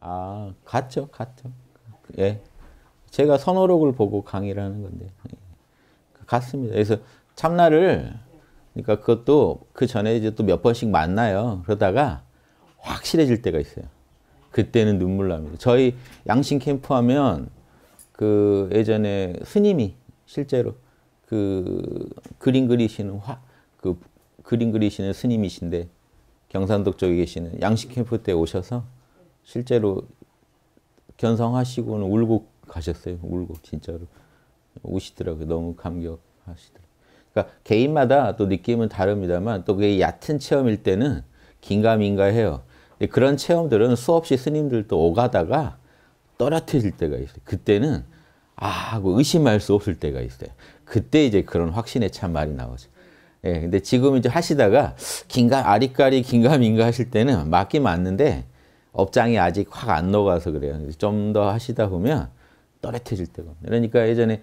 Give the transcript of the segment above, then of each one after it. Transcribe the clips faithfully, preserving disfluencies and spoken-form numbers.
아, 같죠, 같죠. 예. 제가 선호록을 보고 강의를 하는 건데. 같습니다. 그래서 참나를, 그러니까 그것도 그 전에 이제 또 몇 번씩 만나요. 그러다가 확실해질 때가 있어요. 그때는 눈물 납니다. 저희 양심 캠프 하면 그 예전에 스님이 실제로 그 그림 그리시는 화, 그 그림 그리시는 스님이신데 경산도 쪽에 계시는 양심 캠프 때 오셔서 실제로 견성하시고는 울고 가셨어요. 울고 진짜로 우시더라고요. 너무 감격하시더라고요. 그러니까 개인마다 또 느낌은 다릅니다만 또 그게 얕은 체험일 때는 긴가민가해요. 근데 그런 체험들은 수없이 스님들도 오가다가 또렷해질 때가 있어요. 그때는 아 하고 의심할 수 없을 때가 있어요. 그때 이제 그런 확신에 참 말이 나오죠. 예, 근데 지금 이제 하시다가 긴가 아리까리 긴가민가 하실 때는 맞긴 맞는데 업장이 아직 확 안 녹아서 그래요. 좀 더 하시다 보면 또렷해질 때가. 그러니까 예전에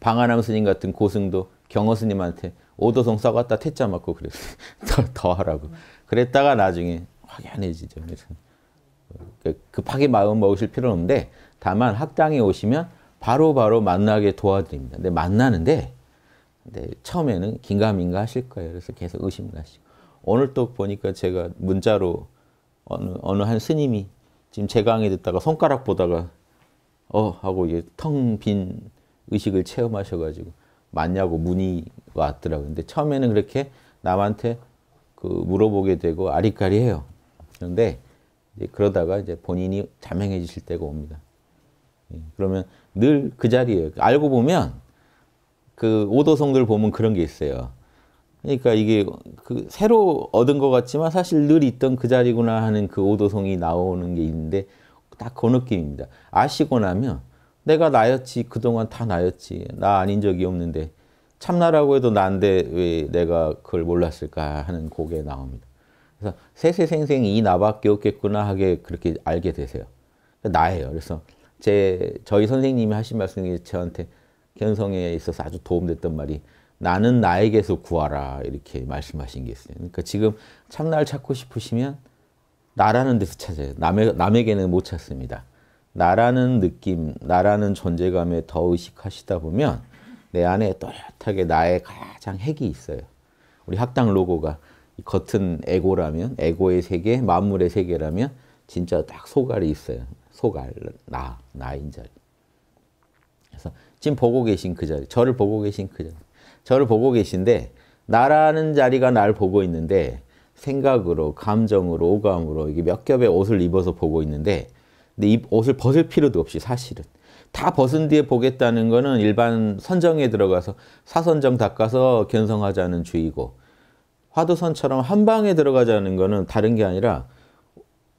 방한암 스님 같은 고승도 경허 스님한테 오도성 싸갔다 퇴짜 맞고 그랬어요. 더, 더 하라고. 그랬다가 나중에 확연해지죠. 그래서 급하게 마음 먹으실 필요는 없는데 다만 학당에 오시면 바로바로 바로 만나게 도와드립니다. 근데 만나는데 근데 처음에는 긴가민가 하실 거예요. 그래서 계속 의심가시고 오늘 또 보니까 제가 문자로 어느, 어느 한 스님이 지금 제 강의 듣다가 손가락 보다가 어 하고 이게 텅 빈 의식을 체험하셔가지고 맞냐고 문의가 왔더라고요. 근데 처음에는 그렇게 남한테 그 물어보게 되고 아리까리해요. 그런데 이제 그러다가 이제 본인이 자명해지실 때가 옵니다. 예, 그러면 늘 그 자리에요. 알고 보면 그 오도성들 보면 그런 게 있어요. 그러니까 이게 그 새로 얻은 것 같지만 사실 늘 있던 그 자리구나 하는 그 오도성이 나오는 게 있는데 딱 그 느낌입니다. 아시고 나면 내가 나였지, 그동안 다 나였지, 나 아닌 적이 없는데 참나라고 해도 난데 왜 내가 그걸 몰랐을까 하는 곡에 나옵니다. 그래서 세세생생 이 나밖에 없겠구나 하게 그렇게 알게 되세요. 나예요. 그래서 제 저희 선생님이 하신 말씀이 저한테 견성에 있어서 아주 도움됐던 말이 나는 나에게서 구하라 이렇게 말씀하신 게 있어요. 그러니까 지금 참나를 찾고 싶으시면 나라는 데서 찾아요. 남의, 남에게는 못 찾습니다. 나라는 느낌, 나라는 존재감에 더 의식하시다 보면 내 안에 또렷하게 나의 가장 핵이 있어요. 우리 학당 로고가 겉은 에고라면, 에고의 세계, 만물의 세계라면 진짜 딱 소갈이 있어요. 소갈, 나, 나인 자리. 그래서 지금 보고 계신 그 자리, 저를 보고 계신 그 자리. 저를 보고 계신데 나라는 자리가 날 보고 있는데 생각으로, 감정으로, 오감으로 이게 몇 겹의 옷을 입어서 보고 있는데 근데 이 옷을 벗을 필요도 없이 사실은 다 벗은 뒤에 보겠다는 거는 일반 선정에 들어가서 사선정 닦아서 견성하자는 주의고 화두선처럼 한 방에 들어가자는 거는 다른 게 아니라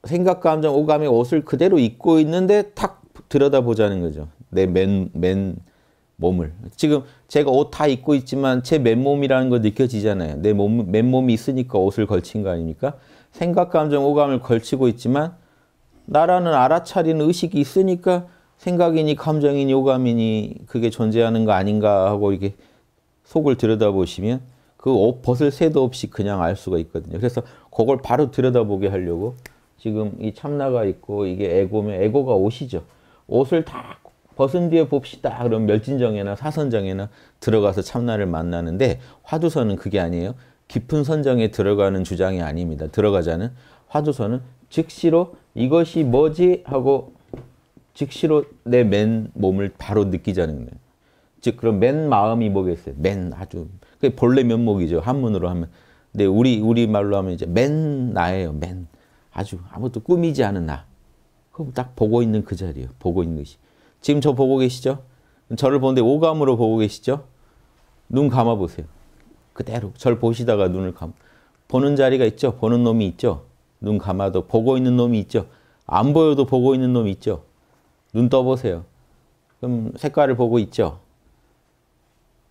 생각, 감정, 오감의 옷을 그대로 입고 있는데 탁 들여다보자는 거죠. 내 맨, 맨 몸을. 지금 제가 옷 다 입고 있지만 제 맨몸이라는 거 느껴지잖아요. 내 몸, 맨몸이 있으니까 옷을 걸친 거 아닙니까? 생각, 감정, 오감을 걸치고 있지만 나라는 알아차리는 의식이 있으니까 생각이니 감정이니 오감이니 그게 존재하는 거 아닌가 하고 이렇게 속을 들여다보시면 그 옷 벗을 새도 없이 그냥 알 수가 있거든요. 그래서 그걸 바로 들여다보게 하려고 지금 이 참나가 있고 이게 에고면 에고가 옷이죠. 옷을 다 벗은 뒤에 봅시다. 그럼 멸진정에나 사선정에나 들어가서 참나를 만나는데 화두선은 그게 아니에요. 깊은 선정에 들어가는 주장이 아닙니다. 들어가자는 화두선은 즉시로 이것이 뭐지? 하고 즉시로 내 맨 몸을 바로 느끼자는 거예요. 즉 그럼 맨 마음이 뭐겠어요? 맨 아주 그게 본래 면목이죠. 한문으로 하면. 근데 우리 우리 말로 하면 이제 맨 나예요. 맨 아주 아무것도 꾸미지 않은 나. 그럼 딱 보고 있는 그 자리예요. 보고 있는 것이. 지금 저 보고 계시죠? 저를 보는데 오감으로 보고 계시죠? 눈 감아 보세요. 그대로 저를 보시다가 눈을 감. 보는 자리가 있죠. 보는 놈이 있죠. 눈 감아도 보고 있는 놈이 있죠. 안 보여도 보고 있는 놈이 있죠. 눈 떠보세요. 그럼 색깔을 보고 있죠.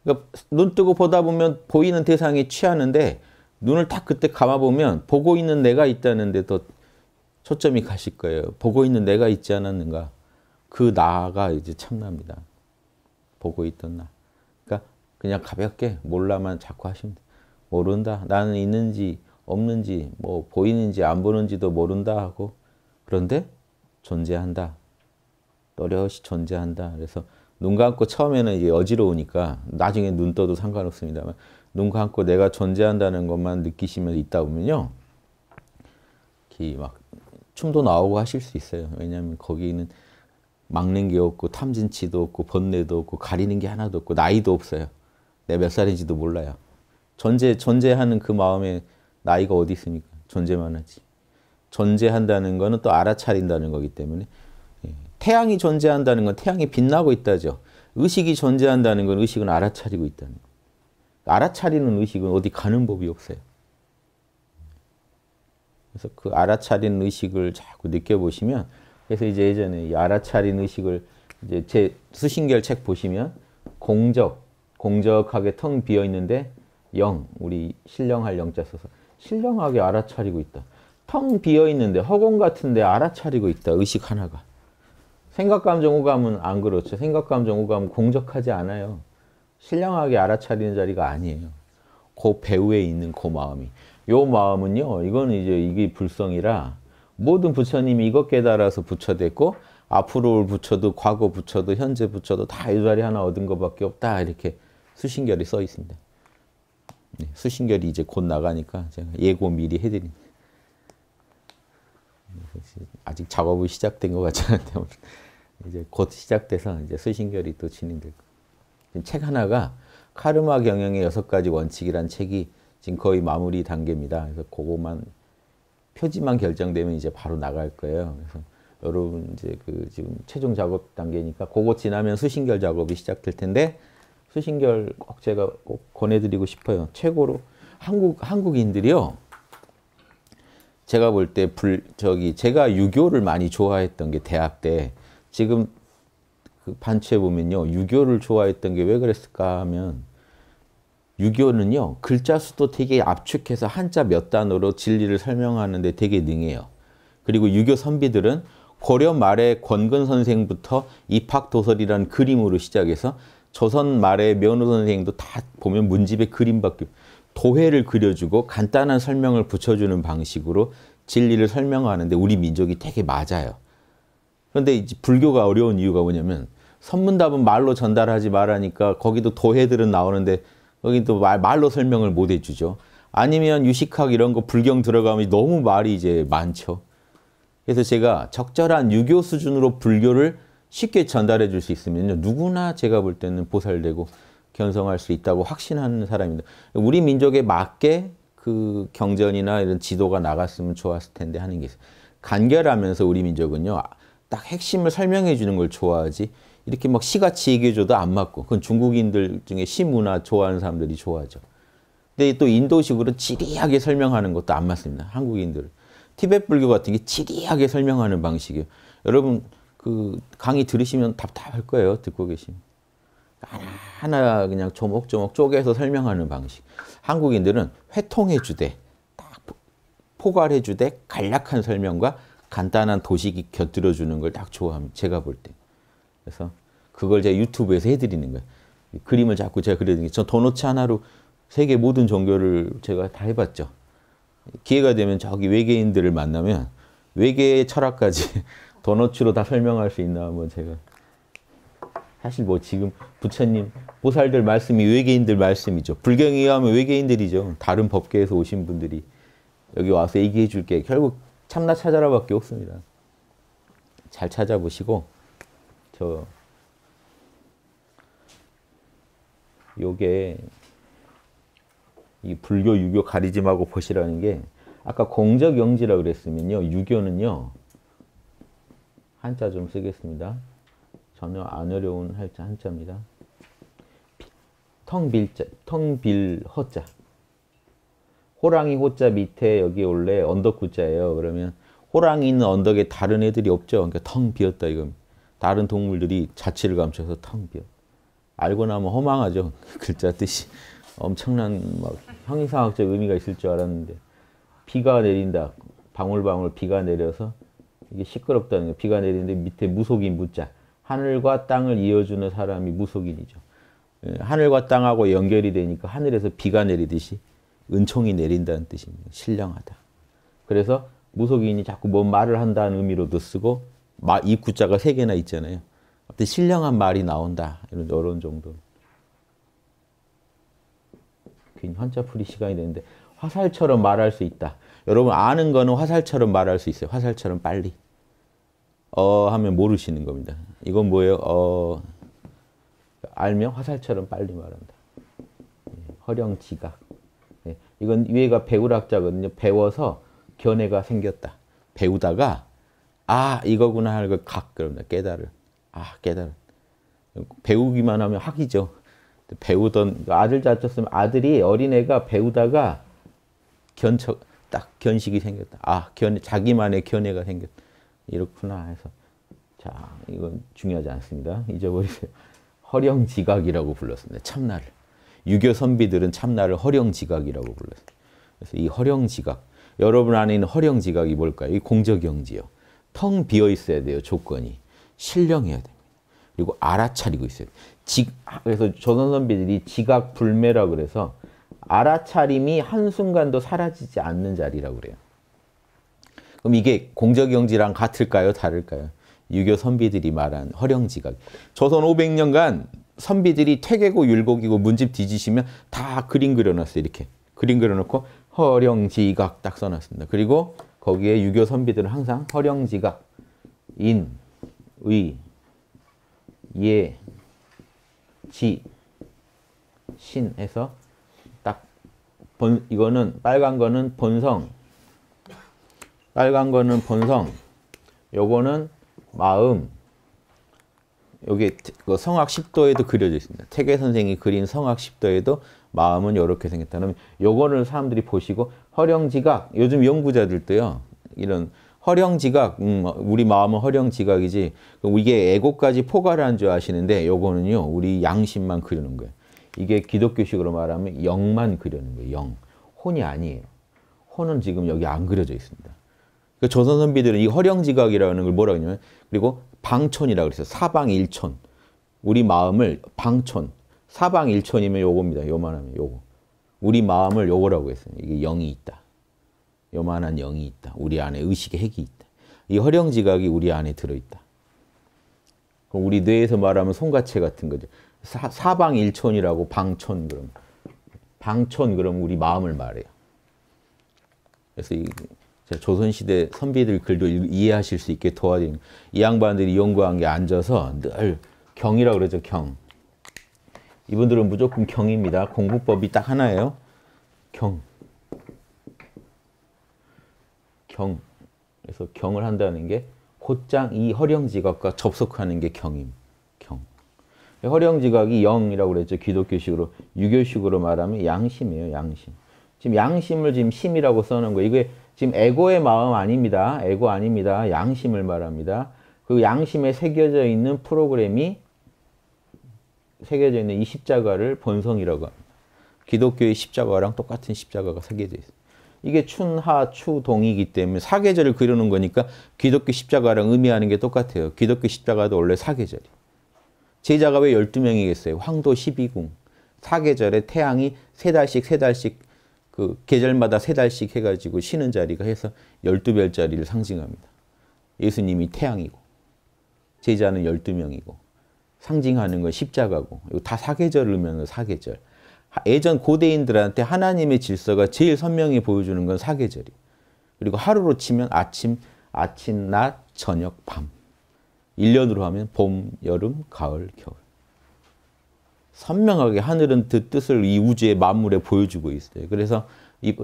그러니까 눈 뜨고 보다 보면 보이는 대상에 취하는데 눈을 딱 그때 감아보면 보고 있는 내가 있다는데 더 초점이 가실 거예요. 보고 있는 내가 있지 않았는가. 그 나가 이제 참납니다. 보고 있던 나. 그러니까 그냥 가볍게 몰라만 자꾸 하시면 돼요. 모른다. 나는 있는지 없는지 뭐 보이는지 안 보이는지도 모른다 하고, 그런데 존재한다. 또렷이 존재한다. 그래서 눈 감고 처음에는 이게 어지러우니까 나중에 눈 떠도 상관없습니다만 눈 감고 내가 존재한다는 것만 느끼시면서 있다 보면요, 막 춤도 나오고 하실 수 있어요. 왜냐하면 거기는 막는 게 없고 탐진치도 없고 번뇌도 없고 가리는 게 하나도 없고 나이도 없어요. 내가 몇 살인지도 몰라요. 존재, 존재하는 그 마음에 나이가 어디 있습니까? 존재만 하지. 존재한다는 거는 또 알아차린다는 거기 때문에, 태양이 존재한다는 건 태양이 빛나고 있다죠. 의식이 존재한다는 건 의식은 알아차리고 있다는 거. 알아차리는 의식은 어디 가는 법이 없어요. 그래서 그 알아차린 의식을 자꾸 느껴보시면, 그래서 이제 예전에 이 알아차린 의식을 이제 제 수신결 책 보시면 공적, 공적하게 텅 비어 있는데 영, 우리 신령할 영자 써서 신령하게 알아차리고 있다. 텅 비어 있는데 허공 같은데 알아차리고 있다. 의식 하나가. 생각, 감정, 오감은 안 그렇죠. 생각, 감정, 오감은 공적하지 않아요. 신령하게 알아차리는 자리가 아니에요. 그 배후에 있는 그 마음이. 요 마음은요, 이거는 이제 이게 불성이라 모든 부처님이 이것 깨달아서 부처 됐고, 앞으로 올 부처도 과거 부처도 현재 부처도 다 이 자리 하나 얻은 것밖에 없다. 이렇게 수신결이 써 있습니다. 네, 수신결이 이제 곧 나가니까 제가 예고 미리 해드립니다. 아직 작업이 시작된 것 같지 않은데 이제 곧 시작돼서 이제 수신결이 또 진행될 거예요. 책 하나가 카르마 경영의 여섯 가지 원칙이란 책이 지금 거의 마무리 단계입니다. 그래서 그거만 표지만 결정되면 이제 바로 나갈 거예요. 그래서 여러분 이제 그 지금 최종 작업 단계니까 그거 지나면 수신결 작업이 시작될 텐데, 수신결 꼭 제가 꼭 권해드리고 싶어요. 최고로 한국 한국인들이요. 제가 볼 때 불 저기 제가 유교를 많이 좋아했던 게 대학 때, 지금 그 반추해 보면요, 유교를 좋아했던 게 왜 그랬을까 하면, 유교는요, 글자 수도 되게 압축해서 한자 몇 단어로 진리를 설명하는데 되게 능해요. 그리고 유교 선비들은 고려 말의 권근 선생부터 입학도설이란 그림으로 시작해서 조선 말의 면우 선생도 다 보면 문집에 그림밖에, 도회를 그려주고 간단한 설명을 붙여주는 방식으로 진리를 설명하는데 우리 민족이 되게 맞아요. 그런데 이제 불교가 어려운 이유가 뭐냐면, 선문답은 말로 전달하지 말라니까 거기도 도회들은 나오는데 여기 또 말, 말로 설명을 못 해주죠. 아니면 유식학 이런 거 불경 들어가면 너무 말이 이제 많죠. 그래서 제가 적절한 유교 수준으로 불교를 쉽게 전달해 줄 수 있으면요, 누구나 제가 볼 때는 보살되고 견성할 수 있다고 확신하는 사람입니다. 우리 민족에 맞게 그 경전이나 이런 지도가 나갔으면 좋았을 텐데 하는 게 있어요. 간결하면서 우리 민족은요, 딱 핵심을 설명해 주는 걸 좋아하지, 이렇게 막 시같이 얘기해줘도 안 맞고, 그건 중국인들 중에 시문화 좋아하는 사람들이 좋아하죠. 근데 또 인도식으로 지리하게 설명하는 것도 안 맞습니다. 한국인들. 티베트불교 같은 게 지리하게 설명하는 방식이에요. 여러분 그 강의 들으시면 답답할 거예요. 듣고 계시면. 하나하나 그냥 조목조목 쪼개서 설명하는 방식. 한국인들은 회통해주되, 딱 포괄해주되 간략한 설명과 간단한 도식이 곁들여주는 걸 딱 좋아합니다. 제가 볼 때. 그래서 그걸 제가 유튜브에서 해드리는 거예요. 그림을 자꾸 제가 그려드리는 게, 저 도너츠 하나로 세계 모든 종교를 제가 다 해봤죠. 기회가 되면 저기 외계인들을 만나면 외계의 철학까지 도너츠로 다 설명할 수 있나 한번 제가. 사실 뭐 지금 부처님, 보살들 말씀이 외계인들 말씀이죠. 불경에 의하면 외계인들이죠. 다른 법계에서 오신 분들이 여기 와서 얘기해 줄 게 결국 참나 찾아라 밖에 없습니다. 잘 찾아보시고, 저 요게 이 불교 유교 가리지마고 보시라는 게, 아까 공적 영지라 그랬으면요, 유교는요, 한자 좀 쓰겠습니다. 전혀 안 어려운 한자, 한자입니다. 텅빌자, 텅빌 허자. 호랑이 호자 밑에 여기 원래 언덕 구자예요. 그러면 호랑이 있는 언덕에 다른 애들이 없죠. 그러니까 텅 비었다 이겁니다. 다른 동물들이 자취를 감춰서 텅 비어. 알고 나면 허망하죠. 글자 뜻이. 엄청난 막 형이상학적 의미가 있을 줄 알았는데, 비가 내린다. 방울방울 비가 내려서 이게 시끄럽다는 거예요. 비가 내리는데 밑에 무속인 무자. 하늘과 땅을 이어주는 사람이 무속인이죠. 하늘과 땅하고 연결이 되니까 하늘에서 비가 내리듯이 은총이 내린다는 뜻입니다. 신령하다. 그래서 무속인이 자꾸 뭔 말을 한다는 의미로도 쓰고 입구자가 세 개나 있잖아요. 아무튼 신령한 말이 나온다. 이런 이런 정도. 괜히 한자풀이 시간이 되는데 화살처럼 말할 수 있다. 여러분 아는 거는 화살처럼 말할 수 있어요. 화살처럼 빨리. 어 하면 모르시는 겁니다. 이건 뭐예요? 어 알면 화살처럼 빨리 말한다. 허령지각. 이건 위에가 배울학자거든요. 배워서 견해가 생겼다. 배우다가 아 이거구나 할 걸 각 그럽니다. 깨달음. 아 깨달음. 배우기만 하면 학이죠. 배우던 아들 자쳤으면 아들이 어린애가 배우다가 견척 딱 견식이 생겼다. 아 견해 자기만의 견해가 생겼다. 이렇구나 해서 자 이건 중요하지 않습니다. 잊어버리세요. 허령지각이라고 불렀습니다. 참나를. 유교 선비들은 참나를 허령지각이라고 불렀어요. 그래서 이 허령지각, 여러분 안에 있는 허령지각이 뭘까요? 이 공적영지요. 텅 비어 있어야 돼요. 조건이. 신령해야 됩니다. 그리고 알아차리고 있어야 돼요. 지, 그래서 조선 선비들이 지각불매라고 그래서 알아차림이 한순간도 사라지지 않는 자리라고 그래요. 그럼 이게 공적영지랑 같을까요? 다를까요? 유교 선비들이 말한 허령지각. 조선 오백 년간 선비들이 퇴계고 율곡이고 문집 뒤지시면 다 그림 그려놨어요. 이렇게 그림 그려놓고 허령지각 딱 써놨습니다. 그리고 거기에 유교 선비들은 항상 허령지각 인, 의, 예, 지, 신 해서 딱 본, 이거는 빨간 거는 본성, 빨간 거는 본성, 요거는 마음, 여기 성악 십도에도 그려져 있습니다. 태계 선생이 그린 성악 십도에도 마음은 이렇게 생겼다. 그러면 요거를 사람들이 보시고 허령지각, 요즘 연구자들도요. 이런 허령지각, 음, 우리 마음은 허령지각이지. 이게 애고까지 포괄한 줄 아시는데 요거는요. 우리 양심만 그리는 거예요. 이게 기독교식으로 말하면 영만 그리는 거예요. 영. 혼이 아니에요. 혼은 지금 여기 안 그려져 있습니다. 그 조선 선비들은 이 허령지각이라는 걸 뭐라고 하냐면 그리고 방촌이라고 그랬어요. 사방일촌. 우리 마음을 방촌. 사방일촌이면 요겁니다. 요만하면 요거. 우리 마음을 요거라고 했어요. 이게 영이 있다. 요만한 영이 있다. 우리 안에 의식의 핵이 있다. 이 허령지각이 우리 안에 들어있다. 그럼 우리 뇌에서 말하면 손가체 같은 거죠. 사, 사방일촌이라고 방촌 그럼. 방촌 그럼 우리 마음을 말해요. 그래서 이 조선시대 선비들 글도 이해하실 수 있게 도와드린 이 양반들이 연구한 게 앉아서 늘 경이라고 그러죠. 경. 이분들은 무조건 경입니다. 공부법이 딱 하나예요. 경. 경. 그래서 경을 한다는 게 곧장 이 허령지각과 접속하는 게 경임. 경. 허령지각이 영이라고 그랬죠. 기독교식으로. 유교식으로 말하면 양심이에요. 양심. 지금 양심을 지금 심이라고 써놓은 거예요. 이게 지금 에고의 마음 아닙니다. 에고 아닙니다. 양심을 말합니다. 그 양심에 새겨져 있는 프로그램이 새겨져 있는 이 십자가를 본성이라고 합니다. 기독교의 십자가랑 똑같은 십자가가 새겨져 있어요. 이게 춘하, 추동이기 때문에 사계절을 그려놓은 거니까 기독교 십자가랑 의미하는 게 똑같아요. 기독교 십자가도 원래 사계절이에요. 제자가 왜 열두 명이겠어요? 황도 십이 궁. 사계절에 태양이 세 달씩 세 달씩 그 계절마다 세 달씩 해가지고 쉬는 자리가 해서 열두 별자리를 상징합니다. 예수님이 태양이고 제자는 열두 명이고 상징하는 건 십자가고 이거 다 사계절을 의미하는 사계절. 예전 고대인들한테 하나님의 질서가 제일 선명히 보여주는 건 사계절이. 그리고 하루로 치면 아침, 아침, 낮, 저녁, 밤. 일 년으로 하면 봄, 여름, 가을, 겨울. 선명하게 하늘은 그 뜻을 이 우주의 만물에 보여주고 있어요. 그래서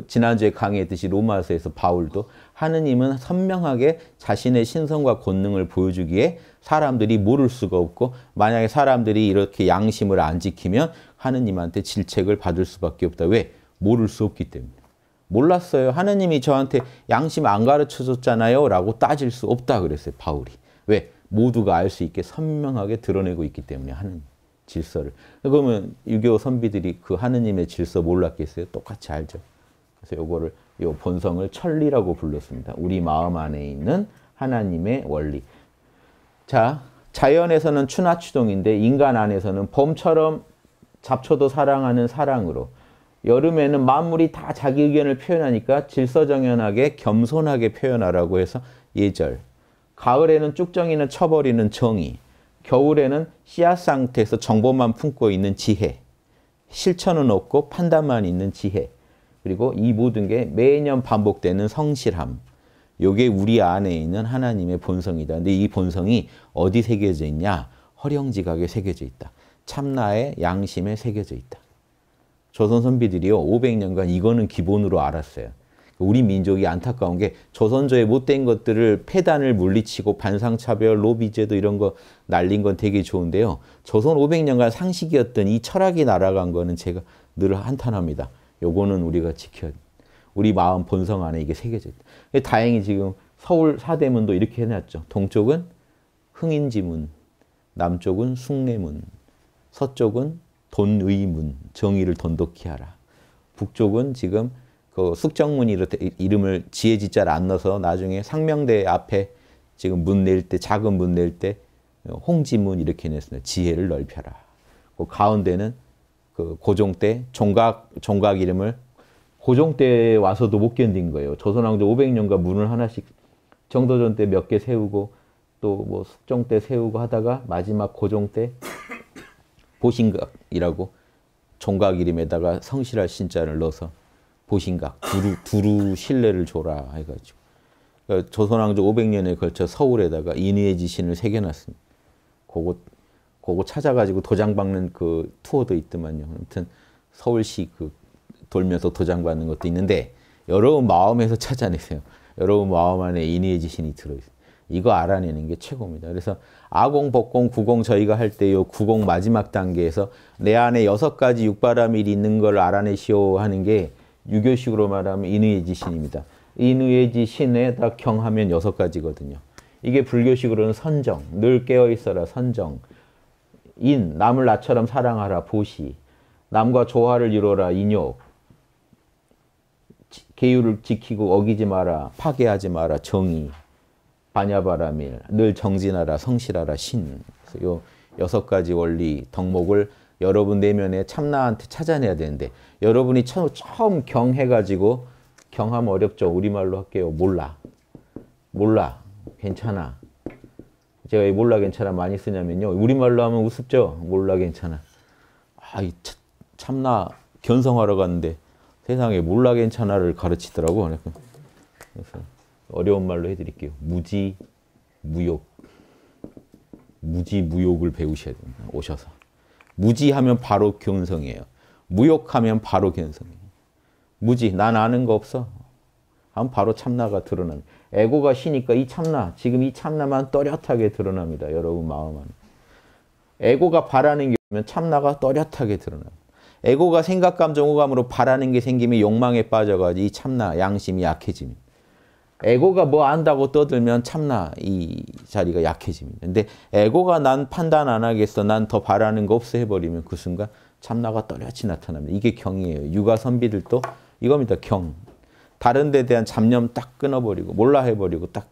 지난주에 강의했듯이 로마서에서 바울도 하느님은 선명하게 자신의 신성과 권능을 보여주기에 사람들이 모를 수가 없고 만약에 사람들이 이렇게 양심을 안 지키면 하느님한테 질책을 받을 수밖에 없다. 왜? 모를 수 없기 때문에. 몰랐어요. 하느님이 저한테 양심 안 가르쳐줬잖아요. 라고 따질 수 없다 그랬어요. 바울이. 왜? 모두가 알 수 있게 선명하게 드러내고 있기 때문에 하느님. 질서를. 그러면 유교 선비들이 그 하느님의 질서 몰랐겠어요? 똑같이 알죠. 그래서 요거를, 요 본성을 천리라고 불렀습니다. 우리 마음 안에 있는 하나님의 원리. 자, 자연에서는 추나추동인데 인간 안에서는 범처럼 잡초도 사랑하는 사랑으로 여름에는 만물이 다 자기 의견을 표현하니까 질서정연하게 겸손하게 표현하라고 해서 예절, 가을에는 쭉정이는 쳐버리는 정의, 겨울에는 씨앗 상태에서 정보만 품고 있는 지혜, 실천은 없고 판단만 있는 지혜, 그리고 이 모든 게 매년 반복되는 성실함, 요게 우리 안에 있는 하나님의 본성이다. 근데 이 본성이 어디 새겨져 있냐? 허령지각에 새겨져 있다. 참나의 양심에 새겨져 있다. 조선 선비들이요, 오백 년간 이거는 기본으로 알았어요. 우리 민족이 안타까운 게 조선조의 못된 것들을 폐단을 물리치고 반상차별, 로비제도 이런 거 날린 건 되게 좋은데요. 조선 오백 년간 상식이었던 이 철학이 날아간 거는 제가 늘 한탄합니다. 요거는 우리가 지켜야 돼. 우리 마음 본성 안에 이게 새겨져 있다. 다행히 지금 서울 사대문도 이렇게 해놨죠. 동쪽은 흥인지문, 남쪽은 숭례문, 서쪽은 돈의문, 정의를 돈독히 하라. 북쪽은 지금 그 숙정문 이름을 지혜지자를 안 넣어서 나중에 상명대 앞에 지금 문 낼 때, 작은 문 낼 때 홍지문 이렇게 냈습니다. 지혜를 넓혀라. 그 가운데는 그 고종 때 종각, 종각 이름을 고종 때 와서도 못 견딘 거예요. 조선왕조 오백 년간 문을 하나씩 정도전 때 몇 개 세우고 또 뭐 숙종 때 세우고 하다가 마지막 고종 때 보신각이라고 종각 이름에다가 성실할 신자를 넣어서 보신각, 두루, 두루 신뢰를 줘라 해가지고 그러니까 조선왕조 오백 년에 걸쳐 서울에다가 인의의 지신을 새겨놨습니다. 그거, 그거 찾아가지고 도장 박는 그 투어도 있더만요. 아무튼 서울시 그 돌면서 도장 받는 것도 있는데 여러분 마음에서 찾아내세요. 여러분 마음 안에 인의의 지신이 들어있어요. 이거 알아내는 게 최고입니다. 그래서 아공, 복공, 구공 저희가 할 때 요 구공 마지막 단계에서 내 안에 여섯 가지 육바라밀이 있는 걸 알아내시오 하는 게 유교식으로 말하면 인의의 지신입니다. 인의의 지신에다 경하면 여섯 가지거든요. 이게 불교식으로는 선정, 늘 깨어있어라 선정, 인, 남을 나처럼 사랑하라 보시, 남과 조화를 이루어라 인욕, 계율을 지키고 어기지 마라, 파괴하지 마라 정의, 반야바라밀, 늘 정진하라, 성실하라, 신. 요 여섯 가지 원리, 덕목을 여러분 내면에 참나한테 찾아내야 되는데 여러분이 처, 처음 경해가지고 경하면 어렵죠. 우리말로 할게요. 몰라. 몰라. 괜찮아. 제가 이 몰라 괜찮아 많이 쓰냐면요. 우리말로 하면 우습죠. 몰라 괜찮아. 아, 이 참나 견성하러 갔는데 세상에 몰라 괜찮아를 가르치더라고. 그래서 어려운 말로 해드릴게요. 무지, 무욕. 무지, 무욕을 배우셔야 됩니다. 오셔서. 무지하면 바로 견성이에요. 무욕하면 바로 견성이에요. 무지, 난 아는 거 없어. 하면 바로 참나가 드러납니다. 에고가 쉬니까 이 참나, 지금 이 참나만 또렷하게 드러납니다. 여러분 마음 안에. 에고가 바라는 게 없으면 참나가 또렷하게 드러납니다. 에고가 생각, 감정, 호감으로 바라는 게 생기면 욕망에 빠져가지고 이 참나, 양심이 약해집니다. 에고가 뭐 안다고 떠들면 참나 이 자리가 약해집니다. 근데 에고가 난 판단 안 하겠어, 난 더 바라는 거 없어 해버리면 그 순간 참나가 또렷이 나타납니다. 이게 경이에요. 육아 선비들도 이겁니다. 경. 다른 데 대한 잡념 딱 끊어버리고 몰라 해버리고 딱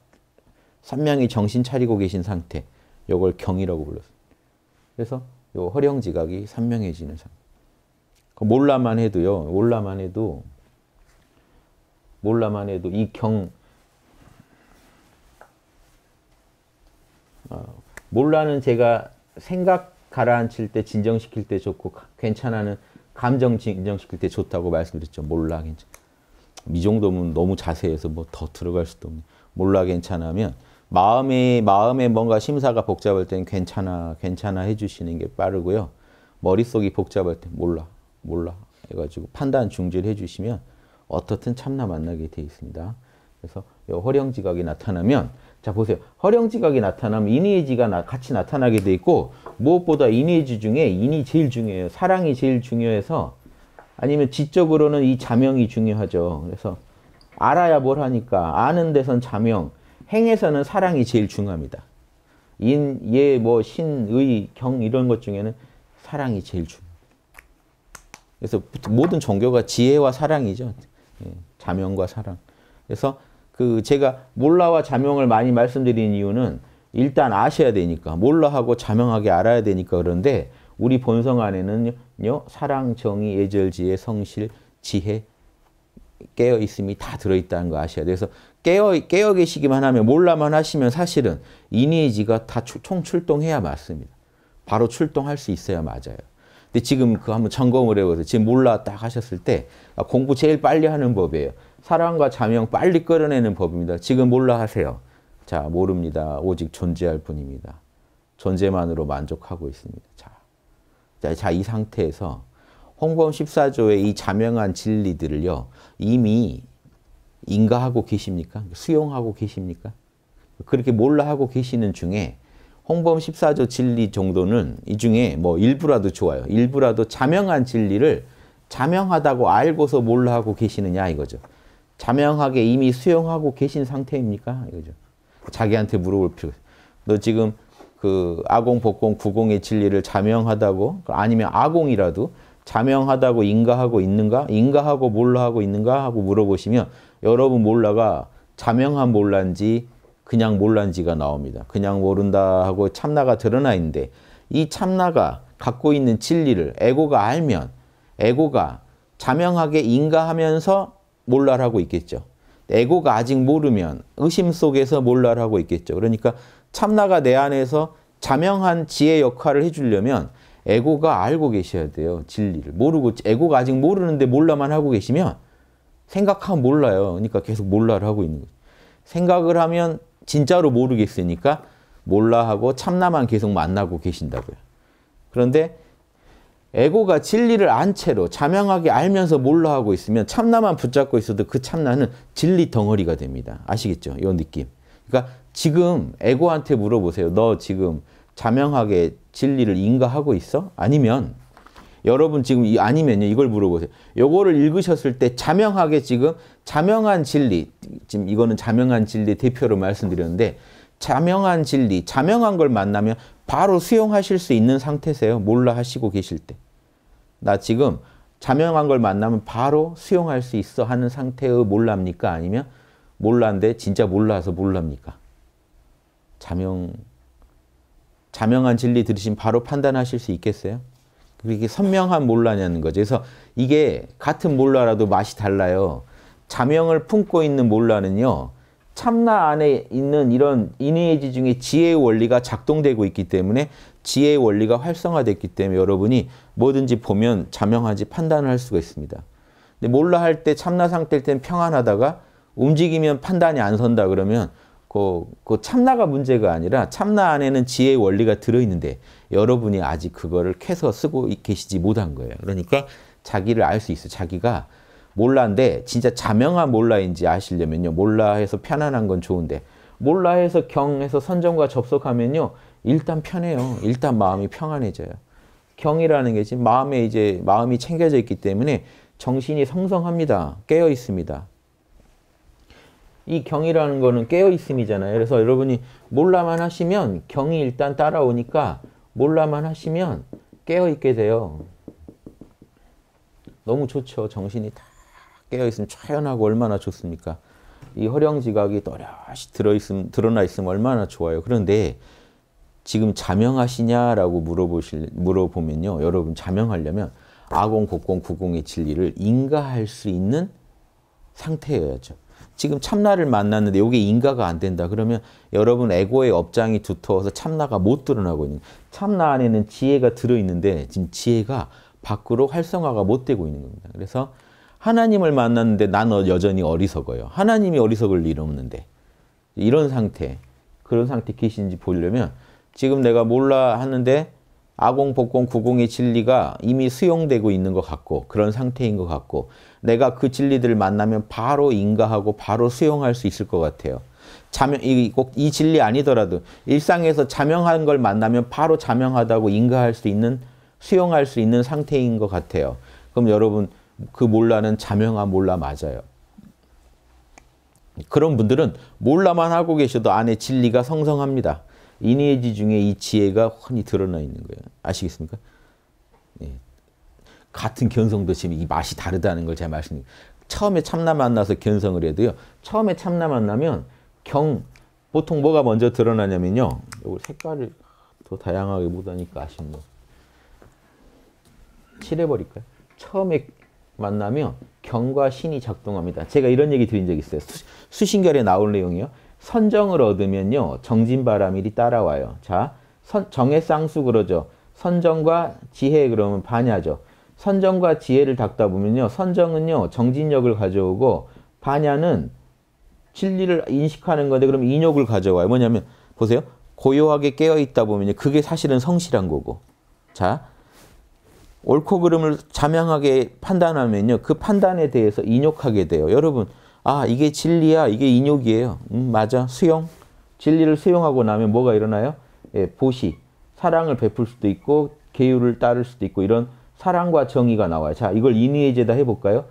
선명히 정신 차리고 계신 상태. 요걸 경이라고 불렀습니다. 그래서 요 허령지각이 선명해지는 상태. 몰라만 해도요. 몰라만 해도 몰라만 해도 이 경 어, 몰라는 제가 생각 가라앉힐 때 진정시킬 때 좋고 괜찮아는 감정 진정시킬 때 좋다고 말씀드렸죠. 몰라 괜찮아. 이 정도면 너무 자세해서 뭐 더 들어갈 수도 없네. 몰라 괜찮아면 마음에 마음에 뭔가 심사가 복잡할 때는 괜찮아 괜찮아 해주시는 게 빠르고요. 머릿속이 복잡할 때 몰라 몰라 해가지고 판단 중지를 해주시면 어떻든 참나 만나게 돼 있습니다. 그래서 이 허령지각이 나타나면 자 보세요. 허령지각이 나타나면 인의지가 나, 같이 나타나게 돼 있고 무엇보다 인의지 중에 인이 제일 중요해요. 사랑이 제일 중요해서 아니면 지적으로는 이 자명이 중요하죠. 그래서 알아야 뭘 하니까 아는 데선 자명, 행에서는 사랑이 제일 중요합니다. 인, 예, 뭐 신, 의, 경 이런 것 중에는 사랑이 제일 중요합니다. 그래서 모든 종교가 지혜와 사랑이죠. 자명과 사랑. 그래서 그 제가 몰라와 자명을 많이 말씀드린 이유는 일단 아셔야 되니까 몰라하고 자명하게 알아야 되니까 그런데 우리 본성 안에는요, 사랑, 정의, 예절, 지혜, 성실, 지혜, 깨어있음이 다 들어있다는 거 아셔야 돼요. 그래서 깨어, 깨어 계시기만 하면, 몰라만 하시면 사실은 이니지가 다 총 출동해야 맞습니다. 바로 출동할 수 있어야 맞아요. 근데 지금 그 한번 점검을 해보세요. 지금 몰라 딱 하셨을 때 공부 제일 빨리 하는 법이에요. 사랑과 자명 빨리 끌어내는 법입니다. 지금 몰라 하세요. 자, 모릅니다. 오직 존재할 뿐입니다. 존재만으로 만족하고 있습니다. 자, 자, 이 상태에서 홍범 십사 조의 이 자명한 진리들을요, 이미 인가하고 계십니까? 수용하고 계십니까? 그렇게 몰라 하고 계시는 중에 홍범 십사 조 진리 정도는 이 중에 뭐 일부라도 좋아요. 일부라도 자명한 진리를 자명하다고 알고서 몰라 하고 계시느냐 이거죠. 자명하게 이미 수용하고 계신 상태입니까? 이거죠. 자기한테 물어볼 필요. 너 지금 그 아공, 복공, 구공의 진리를 자명하다고, 아니면 아공이라도 자명하다고 인가하고 있는가? 인가하고 몰라하고 있는가? 하고 물어보시면 여러분 몰라가 자명한 몰라인지 그냥 몰라인지가 나옵니다. 그냥 모른다 하고 참나가 드러나 있는데, 이 참나가 갖고 있는 진리를 에고가 알면 에고가 자명하게 인가하면서 몰라를 하고 있겠죠. 에고가 아직 모르면 의심 속에서 몰라를 하고 있겠죠. 그러니까 참나가 내 안에서 자명한 지혜 역할을 해주려면 에고가 알고 계셔야 돼요. 진리를. 모르고, 에고가 아직 모르는데 몰라만 하고 계시면 생각하면 몰라요. 그러니까 계속 몰라를 하고 있는 거죠. 생각을 하면 진짜로 모르겠으니까 몰라하고 참나만 계속 만나고 계신다고요. 그런데 에고가 진리를 안 채로 자명하게 알면서 몰라하고 있으면 참나만 붙잡고 있어도 그 참나는 진리 덩어리가 됩니다. 아시겠죠? 이 느낌. 그러니까 지금 에고한테 물어보세요. 너 지금 자명하게 진리를 인가하고 있어? 아니면 여러분 지금 이 아니면요, 이걸 물어보세요. 요거를 읽으셨을 때 자명하게 지금 자명한 진리, 지금 이거는 자명한 진리 대표로 말씀드렸는데, 자명한 진리, 자명한 걸 만나면 바로 수용하실 수 있는 상태세요. 몰라 하시고 계실 때. 나 지금 자명한 걸 만나면 바로 수용할 수 있어 하는 상태의 몰라입니까? 아니면 몰라인데 진짜 몰라서 몰라입니까? 자명, 자명한 진리 들으신 바로 판단하실 수 있겠어요? 그게 선명한 몰라냐는 거죠. 그래서 이게 같은 몰라라도 맛이 달라요. 자명을 품고 있는 몰라는요, 참나 안에 있는 이런 인의지 중에 지혜의 원리가 작동되고 있기 때문에, 지혜의 원리가 활성화됐기 때문에 여러분이 뭐든지 보면 자명한지 판단을 할 수가 있습니다. 근데 몰라 할 때, 참나 상태일 때는 평안하다가 움직이면 판단이 안 선다 그러면 그, 그 참나가 문제가 아니라 참나 안에는 지혜의 원리가 들어있는데 여러분이 아직 그거를 캐서 쓰고 계시지 못한 거예요. 그러니까 자기를 알 수 있어요. 자기가 몰라인데 진짜 자명한 몰라인지 아시려면요, 몰라해서 편안한 건 좋은데 몰라해서 경에서 선정과 접속하면요, 일단 편해요. 일단 마음이 평안해져요. 경이라는 게 지금 마음에 이제 마음이 챙겨져 있기 때문에 정신이 성성합니다. 깨어 있습니다. 이 경이라는 거는 깨어있음이잖아요. 그래서 여러분이 몰라만 하시면 경이 일단 따라오니까 몰라만 하시면 깨어있게 돼요. 너무 좋죠. 정신이 다 깨어있으면 초연하고 얼마나 좋습니까? 이 허령지각이 또렷이 들어있음, 드러나 있으면 얼마나 좋아요. 그런데 지금 자명하시냐라고 물어보실, 물어보면요. 여러분 자명하려면 아공, 곡공, 구공의 진리를 인가할 수 있는 상태여야죠. 지금 참나를 만났는데 이게 인가가 안 된다. 그러면 여러분 에고의 업장이 두터워서 참나가 못 드러나고 있는 거예요. 참나 안에는 지혜가 들어있는데 지금 지혜가 밖으로 활성화가 못 되고 있는 겁니다. 그래서 하나님을 만났는데 난 여전히 어리석어요. 하나님이 어리석을 일 없는데. 이런 상태, 그런 상태 계신지 보려면 지금 내가 몰라 하는데 아공, 복공, 구공의 진리가 이미 수용되고 있는 것 같고 그런 상태인 것 같고, 내가 그 진리들을 만나면 바로 인가하고 바로 수용할 수 있을 것 같아요. 자명, 이, 꼭 이 진리 아니더라도 일상에서 자명한 걸 만나면 바로 자명하다고 인가할 수 있는, 수용할 수 있는 상태인 것 같아요. 그럼 여러분 그 몰라는 자명한 몰라 맞아요. 그런 분들은 몰라만 하고 계셔도 안에 진리가 성성합니다. 인의지 중에 이 지혜가 훤히 드러나 있는 거예요. 아시겠습니까? 예. 같은 견성도 지금 이 맛이 다르다는 걸 제가 말씀드립니다. 처음에 참나 만나서 견성을 해도요. 처음에 참나 만나면 경, 보통 뭐가 먼저 드러나냐면요. 이걸 색깔을 더 다양하게 못하니까 아쉽네요. 칠해버릴까요? 처음에 만나면 경과 신이 작동합니다. 제가 이런 얘기 드린 적이 있어요. 수, 수신결에 나올 내용이요. 선정을 얻으면요. 정진바람일이 따라와요. 자, 선, 정의 쌍수 그러죠. 선정과 지혜 그러면 반야죠. 선정과 지혜를 닦다 보면요. 선정은요. 정진력을 가져오고 반야는 진리를 인식하는 건데 그럼 인욕을 가져와요. 뭐냐면 보세요. 고요하게 깨어있다 보면 그게 사실은 성실한 거고. 자, 옳고 그름을 자명하게 판단하면요. 그 판단에 대해서 인욕하게 돼요. 여러분, 아, 이게 진리야. 이게 인욕이에요. 음, 맞아. 수용. 진리를 수용하고 나면 뭐가 일어나요? 예, 보시. 사랑을 베풀 수도 있고 계율을 따를 수도 있고 이런 사랑과 정의가 나와요. 자, 이걸 인의의 제다 해볼까요?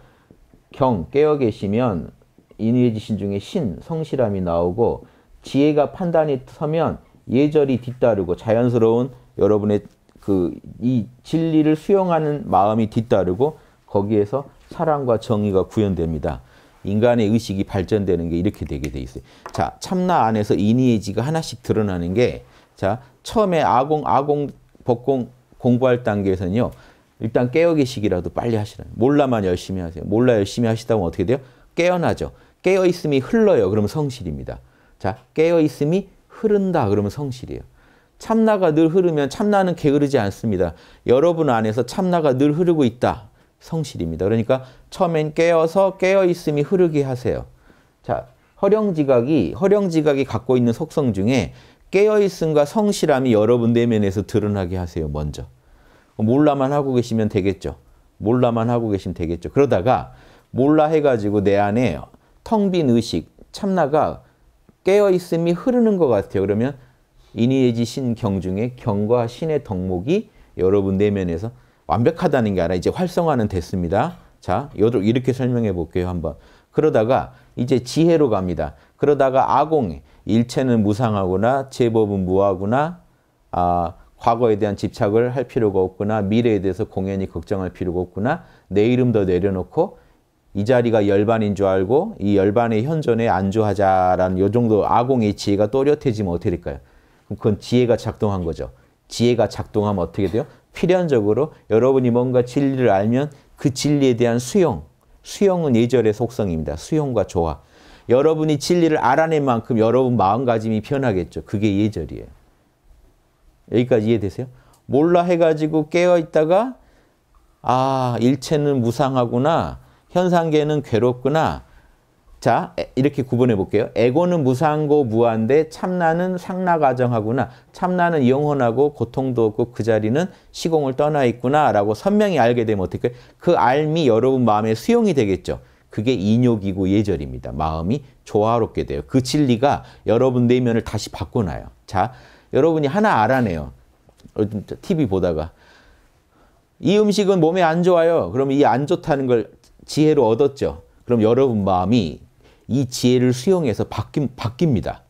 경, 깨어 계시면 인의의 지신 중에 신, 성실함이 나오고 지혜가 판단이 서면 예절이 뒤따르고 자연스러운 여러분의 그 이 진리를 수용하는 마음이 뒤따르고 거기에서 사랑과 정의가 구현됩니다. 인간의 의식이 발전되는 게 이렇게 되게 돼 있어요. 자, 참나 안에서 인의의 지가 하나씩 드러나는 게 자, 처음에 아공, 아공, 법공 공부할 단계에서는요. 일단 깨어 계시기라도 빨리 하시라. 몰라만 열심히 하세요. 몰라 열심히 하시다 보면 어떻게 돼요? 깨어나죠. 깨어있음이 흘러요. 그러면 성실입니다. 자, 깨어있음이 흐른다. 그러면 성실이에요. 참나가 늘 흐르면 참나는 게으르지 않습니다. 여러분 안에서 참나가 늘 흐르고 있다. 성실입니다. 그러니까 처음엔 깨어서 깨어있음이 흐르게 하세요. 자, 허령지각이, 허령지각이 갖고 있는 속성 중에 깨어있음과 성실함이 여러분 내면에서 드러나게 하세요. 먼저. 몰라만 하고 계시면 되겠죠. 몰라만 하고 계시면 되겠죠. 그러다가 몰라 해가지고 내 안에 텅 빈 의식, 참나가 깨어있음이 흐르는 것 같아요. 그러면 인의예지 신경 중에 경과 신의 덕목이 여러분 내면에서 완벽하다는 게 아니라 이제 활성화는 됐습니다. 자, 이렇게 설명해 볼게요. 한번. 그러다가 이제 지혜로 갑니다. 그러다가 아공, 일체는 무상하구나, 제법은 무하구나, 아, 과거에 대한 집착을 할 필요가 없구나, 미래에 대해서 공연히 걱정할 필요가 없구나, 내 이름도 내려놓고 이 자리가 열반인 줄 알고 이 열반의 현존에 안주하자라는 요 정도 아공의 지혜가 또렷해지면 어떻게 될까요? 그럼 그건 지혜가 작동한 거죠. 지혜가 작동하면 어떻게 돼요? 필연적으로 여러분이 뭔가 진리를 알면 그 진리에 대한 수용, 수용은 예절의 속성입니다. 수용과 조화. 여러분이 진리를 알아낸 만큼 여러분 마음가짐이 변하겠죠. 그게 예절이에요. 여기까지 이해되세요? 몰라 해가지고 깨어있다가 아, 일체는 무상하구나. 현상계는 괴롭구나. 자, 이렇게 구분해 볼게요. 에고는 무상고 무한데 참나는 상락아정하구나. 참나는 영원하고 고통도 없고 그 자리는 시공을 떠나 있구나 라고 선명히 알게 되면 어떻게 그 알미 여러분 마음에 수용이 되겠죠. 그게 인욕이고 예절입니다. 마음이 조화롭게 돼요. 그 진리가 여러분 내면을 다시 바꿔놔요. 자, 여러분이 하나 알아내요. 티비 보다가 이 음식은 몸에 안 좋아요. 그러면 이 안 좋다는 걸 지혜로 얻었죠. 그럼 여러분 마음이 이 지혜를 수용해서 바뀜, 바뀝니다.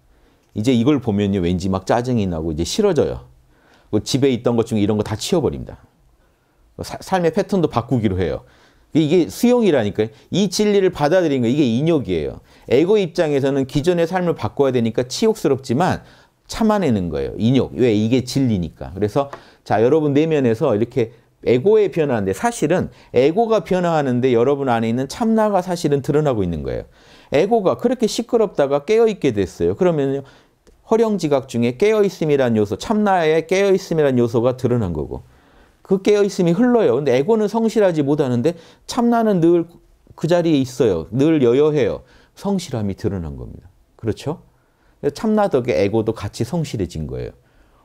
이제 이걸 보면요. 왠지 막 짜증이 나고 이제 싫어져요. 집에 있던 것 중에 이런 거 다 치워버립니다. 사, 삶의 패턴도 바꾸기로 해요. 이게 수용이라니까요. 이 진리를 받아들인 거 이게 인욕이에요. 에고 입장에서는 기존의 삶을 바꿔야 되니까 치욕스럽지만 참아내는 거예요. 인욕. 왜? 이게 진리니까. 그래서 자, 여러분 내면에서 이렇게 에고에 변화하는데 사실은 에고가 변화하는데 여러분 안에 있는 참나가 사실은 드러나고 있는 거예요. 에고가 그렇게 시끄럽다가 깨어있게 됐어요. 그러면요. 허령지각 중에 깨어있음이란 요소, 참나의 깨어있음이란 요소가 드러난 거고 그 깨어있음이 흘러요. 근데 에고는 성실하지 못하는데 참나는 늘 그 자리에 있어요. 늘 여여해요. 성실함이 드러난 겁니다. 그렇죠? 참나 덕에 에고도 같이 성실해진 거예요.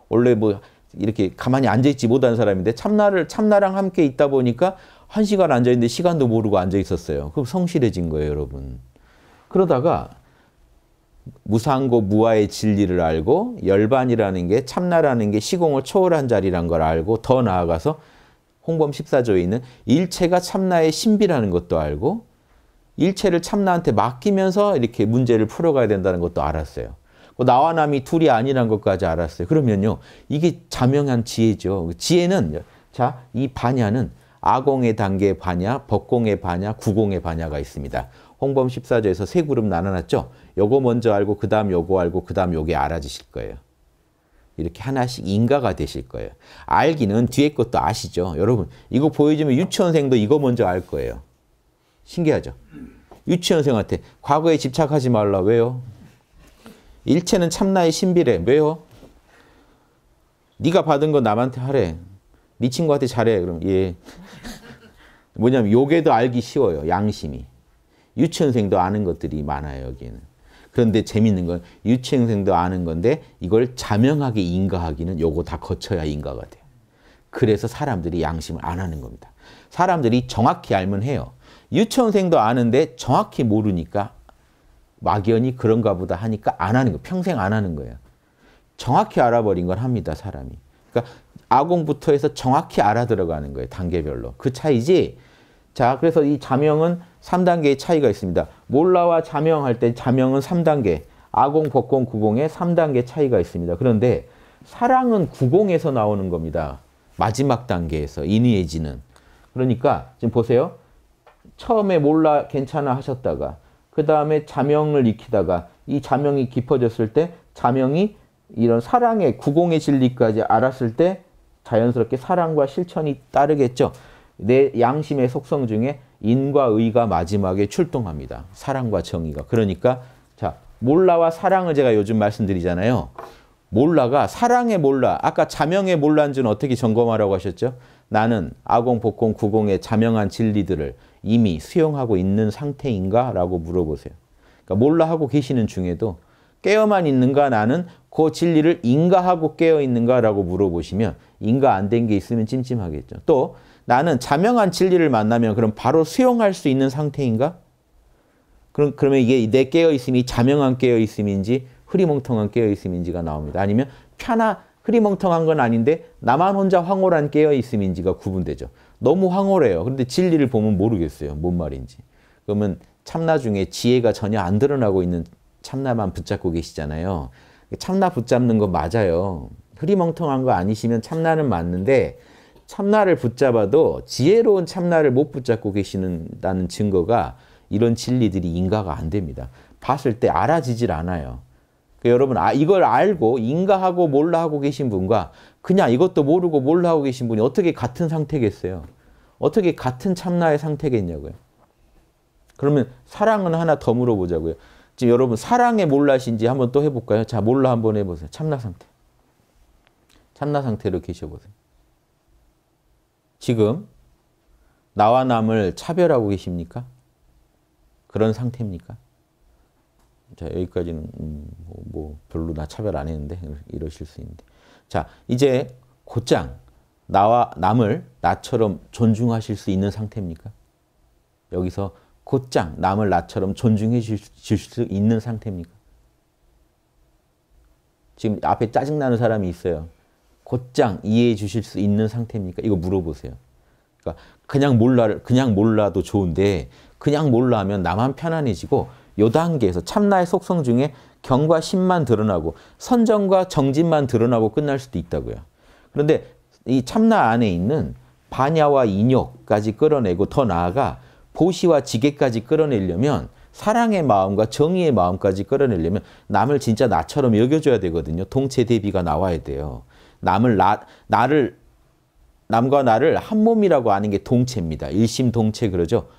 원래 뭐 이렇게 가만히 앉아있지 못한 사람인데 참나를, 참나랑 함께 있다 보니까 한 시간 앉아있는데 시간도 모르고 앉아있었어요. 그럼 성실해진 거예요, 여러분. 그러다가 무상고 무아의 진리를 알고 열반이라는 게 참나라는 게 시공을 초월한 자리란 걸 알고 더 나아가서 홍범 십사 조에 있는 일체가 참나의 신비라는 것도 알고 일체를 참나한테 맡기면서 이렇게 문제를 풀어가야 된다는 것도 알았어요. 나와 남이 둘이 아니란 것까지 알았어요. 그러면요. 이게 자명한 지혜죠. 지혜는 자, 이 반야는 아공의 단계의 반야, 법공의 반야, 구공의 반야가 있습니다. 홍범 십사 조에서 세 그룹 나눠놨죠. 요거 먼저 알고 그 다음 요거 알고 그 다음 요게 알아지실 거예요. 이렇게 하나씩 인가가 되실 거예요. 알기는 뒤에 것도 아시죠? 여러분, 이거 보여주면 유치원생도 이거 먼저 알 거예요. 신기하죠? 유치원생한테 과거에 집착하지 말라. 왜요? 일체는 참나의 신비래. 왜요? 네가 받은 거 남한테 하래. 네 친구한테 잘해. 그럼 예. 뭐냐면 요게도 알기 쉬워요. 양심이. 유치원생도 아는 것들이 많아요. 여기에는. 그런데 재밌는 건 유치원생도 아는 건데 이걸 자명하게 인가하기는 요거 다 거쳐야 인가가 돼요. 그래서 사람들이 양심을 안 하는 겁니다. 사람들이 정확히 알면 해요. 유치원생도 아는데 정확히 모르니까 막연히 그런가 보다 하니까 안 하는 거예요. 평생 안 하는 거예요. 정확히 알아버린 건 합니다. 사람이. 그러니까 아공부터 해서 정확히 알아 들어가는 거예요. 단계별로. 그 차이지. 자, 그래서 이 자명은 삼 단계의 차이가 있습니다. 몰라와 자명할 때 자명은 삼 단계, 아공, 법공, 구공의 삼 단계 차이가 있습니다. 그런데 사랑은 구공에서 나오는 겁니다. 마지막 단계에서, 인의해지는. 그러니까 지금 보세요. 처음에 몰라 괜찮아 하셨다가 그 다음에 자명을 익히다가 이 자명이 깊어졌을 때 자명이 이런 사랑의 구공의 진리까지 알았을 때 자연스럽게 사랑과 실천이 따르겠죠. 내 양심의 속성 중에 인과 의가 마지막에 출동합니다. 사랑과 정의가. 그러니까 자, 몰라와 사랑을 제가 요즘 말씀드리잖아요. 몰라가 사랑의 몰라, 아까 자명의 몰라인지는 어떻게 점검하라고 하셨죠? 나는 아공, 복공, 구공의 자명한 진리들을 이미 수용하고 있는 상태인가? 라고 물어보세요. 그러니까 몰라하고 계시는 중에도 깨어만 있는가? 나는 그 진리를 인가하고 깨어있는가? 라고 물어보시면 인가 안 된 게 있으면 찜찜하겠죠. 또 나는 자명한 진리를 만나면 그럼 바로 수용할 수 있는 상태인가? 그럼, 그러면 이게 내 깨어있음이 자명한 깨어있음인지 흐리멍텅한 깨어있음인지가 나옵니다. 아니면 편하, 흐리멍텅한 건 아닌데 나만 혼자 황홀한 깨어있음인지가 구분되죠. 너무 황홀해요. 그런데 진리를 보면 모르겠어요. 뭔 말인지. 그러면 참나 중에 지혜가 전혀 안 드러나고 있는 참나만 붙잡고 계시잖아요. 참나 붙잡는 거 맞아요. 흐리멍텅한 거 아니시면 참나는 맞는데 참나를 붙잡아도 지혜로운 참나를 못 붙잡고 계시는다는 증거가 이런 진리들이 인가가 안 됩니다. 봤을 때 알아지질 않아요. 그러니까 여러분 아, 이걸 알고 인가하고 몰라하고 계신 분과 그냥 이것도 모르고 몰라하고 계신 분이 어떻게 같은 상태겠어요? 어떻게 같은 참나의 상태겠냐고요. 그러면 사랑은 하나 더 물어보자고요. 지금 여러분 사랑에 몰라신지 한번 또 해볼까요? 자, 몰라 한번 해보세요. 참나 상태. 참나 상태로 계셔보세요. 지금 나와 남을 차별하고 계십니까? 그런 상태입니까? 자, 여기까지는 음, 뭐 별로 나 차별 안 했는데 이러실 수 있는데. 자, 이제 곧장 나와 남을 나처럼 존중하실 수 있는 상태입니까? 여기서 곧장 남을 나처럼 존중해 주실 수 있는 상태입니까? 지금 앞에 짜증나는 사람이 있어요. 곧장 이해해 주실 수 있는 상태입니까? 이거 물어보세요. 그러니까 그냥 몰라를, 그냥 몰라도 좋은데 그냥 몰라 하면 나만 편안해지고 요 단계에서 참나의 속성 중에 경과 신만 드러나고 선정과 정진만 드러나고 끝날 수도 있다고요. 그런데 이 참나 안에 있는 반야와 인욕까지 끌어내고 더 나아가 보시와 지계까지 끌어내려면 사랑의 마음과 정의의 마음까지 끌어내려면 남을 진짜 나처럼 여겨줘야 되거든요. 동체 대비가 나와야 돼요. 남을 나, 나를 남과 나를 한 몸이라고 아는 게 동체입니다. 일심동체 그러죠.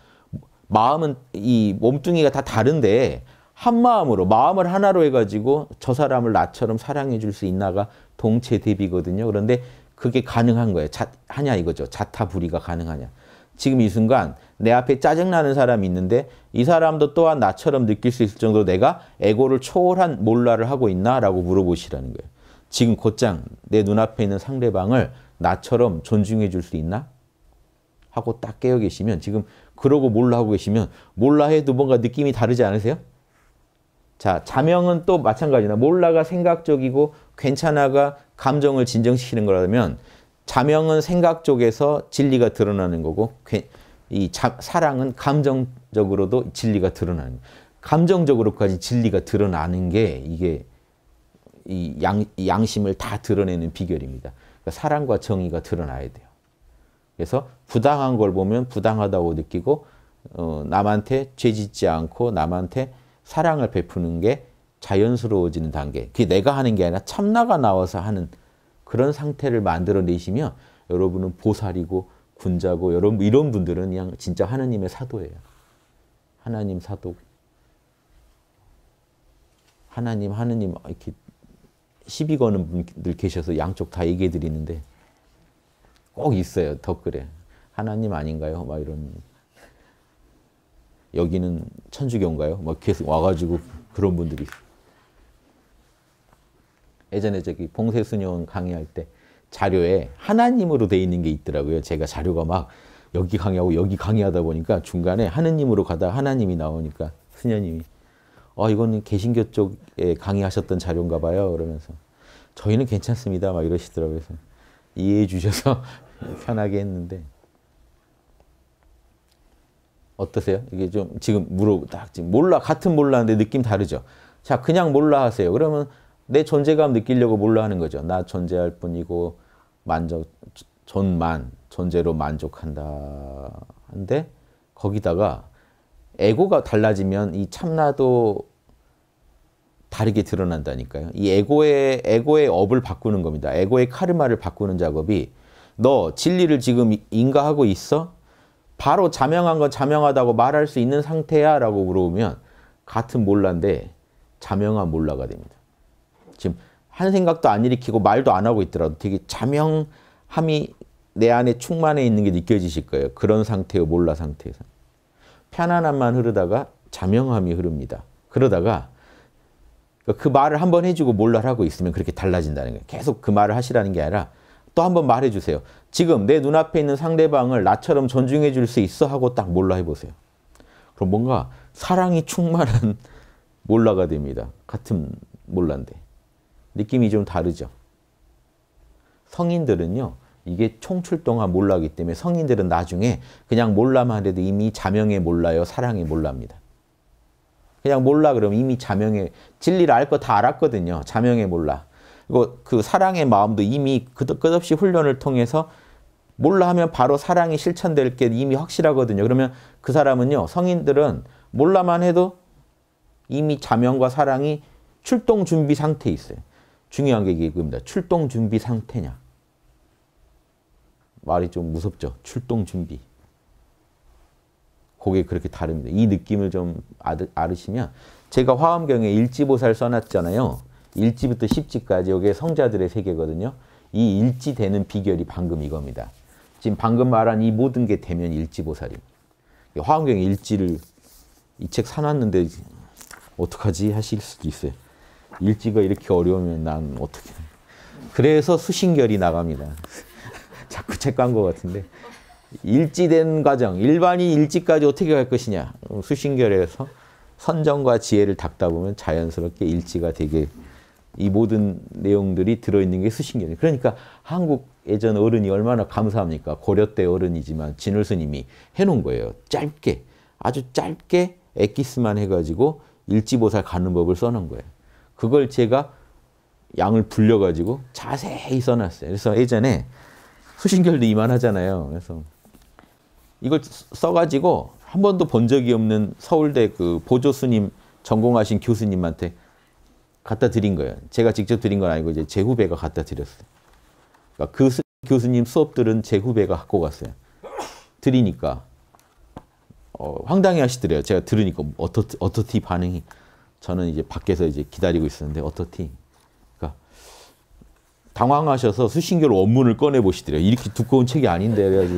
마음은 이 몸뚱이가 다 다른데 한 마음으로 마음을 하나로 해가지고 저 사람을 나처럼 사랑해 줄 수 있나가 동체 대비거든요. 그런데 그게 가능한 거예요. 자, 하냐 이거죠. 자타부리가 가능하냐. 지금 이 순간 내 앞에 짜증나는 사람이 있는데 이 사람도 또한 나처럼 느낄 수 있을 정도로 내가 에고를 초월한 몰라를 하고 있나라고 물어보시라는 거예요. 지금 곧장 내 눈앞에 있는 상대방을 나처럼 존중해 줄 수 있나? 하고 딱 깨어 계시면 지금 그러고 몰라 하고 계시면 몰라 해도 뭔가 느낌이 다르지 않으세요? 자, 자명은 또 마찬가지나 몰라가 생각적이고 괜찮아가 감정을 진정시키는 거라면 자명은 생각 쪽에서 진리가 드러나는 거고 이 자, 사랑은 감정적으로도 진리가 드러나는 거예요. 감정적으로까지 진리가 드러나는 게 이게 이 양, 양심을 다 드러내는 비결입니다. 그러니까 사랑과 정의가 드러나야 돼요. 그래서 부당한 걸 보면 부당하다고 느끼고 어, 남한테 죄 짓지 않고 남한테 사랑을 베푸는 게 자연스러워지는 단계. 그게 내가 하는 게 아니라 참나가 나와서 하는 그런 상태를 만들어내시면 여러분은 보살이고 군자고 여러분 이런 분들은 그냥 진짜 하나님의 사도예요. 하나님 사도. 하나님, 하느님 이렇게 시비 거는 분들 계셔서 양쪽 다 얘기해 드리는데 꼭 있어요. 댓글에. 하나님 아닌가요? 막 이런. 여기는 천주교인가요? 막 계속 와가지고 그런 분들이 있어요. 예전에 저기 봉쇄수녀원 강의할 때 자료에 하나님으로 돼 있는 게 있더라고요. 제가 자료가 막 여기 강의하고 여기 강의하다 보니까 중간에 하느님으로 가다가 하나님이 나오니까 수녀님이 어, 이거는 개신교 쪽에 강의하셨던 자료인가 봐요. 그러면서 저희는 괜찮습니다. 막 이러시더라고요. 그래서 이해해 주셔서 편하게 했는데 어떠세요? 이게 좀 지금 물어 딱 지금 몰라 같은 몰라인데 느낌 다르죠. 자, 그냥 몰라 하세요. 그러면 내 존재감 느끼려고 몰라 하는 거죠. 나 존재할 뿐이고 만족 존만 존재로 만족한다. 한데 거기다가 에고가 달라지면 이 참나도 다르게 드러난다니까요. 이 에고의, 에고의 업을 바꾸는 겁니다. 에고의 카르마를 바꾸는 작업이 너 진리를 지금 인가하고 있어? 바로 자명한 건 자명하다고 말할 수 있는 상태야? 라고 물어보면 같은 몰라인데 자명한 몰라가 됩니다. 지금 한 생각도 안 일으키고 말도 안 하고 있더라도 되게 자명함이 내 안에 충만해 있는 게 느껴지실 거예요. 그런 상태의 몰라 상태에서. 편안함만 흐르다가 자명함이 흐릅니다. 그러다가 그 말을 한번 해주고 몰라를 하고 있으면 그렇게 달라진다는 거예요. 계속 그 말을 하시라는 게 아니라 또 한번 말해주세요. 지금 내 눈앞에 있는 상대방을 나처럼 존중해 줄 수 있어? 하고 딱 몰라 해보세요. 그럼 뭔가 사랑이 충만한 몰라가 됩니다. 같은 몰라인데. 느낌이 좀 다르죠. 성인들은요. 이게 총출동한 몰라이기 때문에 성인들은 나중에 그냥 몰라만 해도 이미 자명에 몰라요. 사랑에 몰라입니다. 그냥 몰라 그러면 이미 자명에 진리를 알 거 다 알았거든요. 자명에 몰라. 그리고 그 사랑의 마음도 이미 끝없이 훈련을 통해서 몰라 하면 바로 사랑이 실천될 게 이미 확실하거든요. 그러면 그 사람은요. 성인들은 몰라만 해도 이미 자명과 사랑이 출동 준비 상태에 있어요. 중요한 게 이겁니다. 출동 준비 상태냐. 말이 좀 무섭죠. 출동 준비. 그게 그렇게 다릅니다. 이 느낌을 좀 알으시면 제가 화엄경에 일지보살 써놨잖아요. 일지부터 십지까지 여기에 성자들의 세계거든요. 이 일지되는 비결이 방금 이겁니다. 지금 방금 말한 이 모든 게 되면 일지보살입니다. 화엄경에 일지를 이 책 사놨는데 어떡하지 하실 수도 있어요. 일지가 이렇게 어려우면 난 어떻게. 그래서 수신결이 나갑니다. 자꾸 책 깐 것 같은데. 일지된 과정, 일반이 일지까지 어떻게 갈 것이냐. 수신결에서 선정과 지혜를 닦다 보면 자연스럽게 일지가 되게 이 모든 내용들이 들어있는 게 수신결이에요. 그러니까 한국 예전 어른이 얼마나 감사합니까. 고려 때 어른이지만 진월스님이 해놓은 거예요. 짧게, 아주 짧게 엑기스만 해가지고 일지보살 가는 법을 써놓은 거예요. 그걸 제가 양을 불려가지고 자세히 써놨어요. 그래서 예전에 수신결도 이만하잖아요. 그래서 이걸 써가지고 한 번도 본 적이 없는 서울대 그 보조스님 전공하신 교수님한테 갖다 드린 거예요. 제가 직접 드린 건 아니고 이제 제 후배가 갖다 드렸어요. 그러니까 그 스, 교수님 수업들은 제 후배가 갖고 갔어요. 드리니까 어, 황당해 하시더래요. 제가 들으니까 어떻, 어떻디 반응이. 저는 이제 밖에서 이제 기다리고 있었는데 어떻디. 당황하셔서 수신결 원문을 꺼내보시더래요. 이렇게 두꺼운 책이 아닌데. 그래가지고.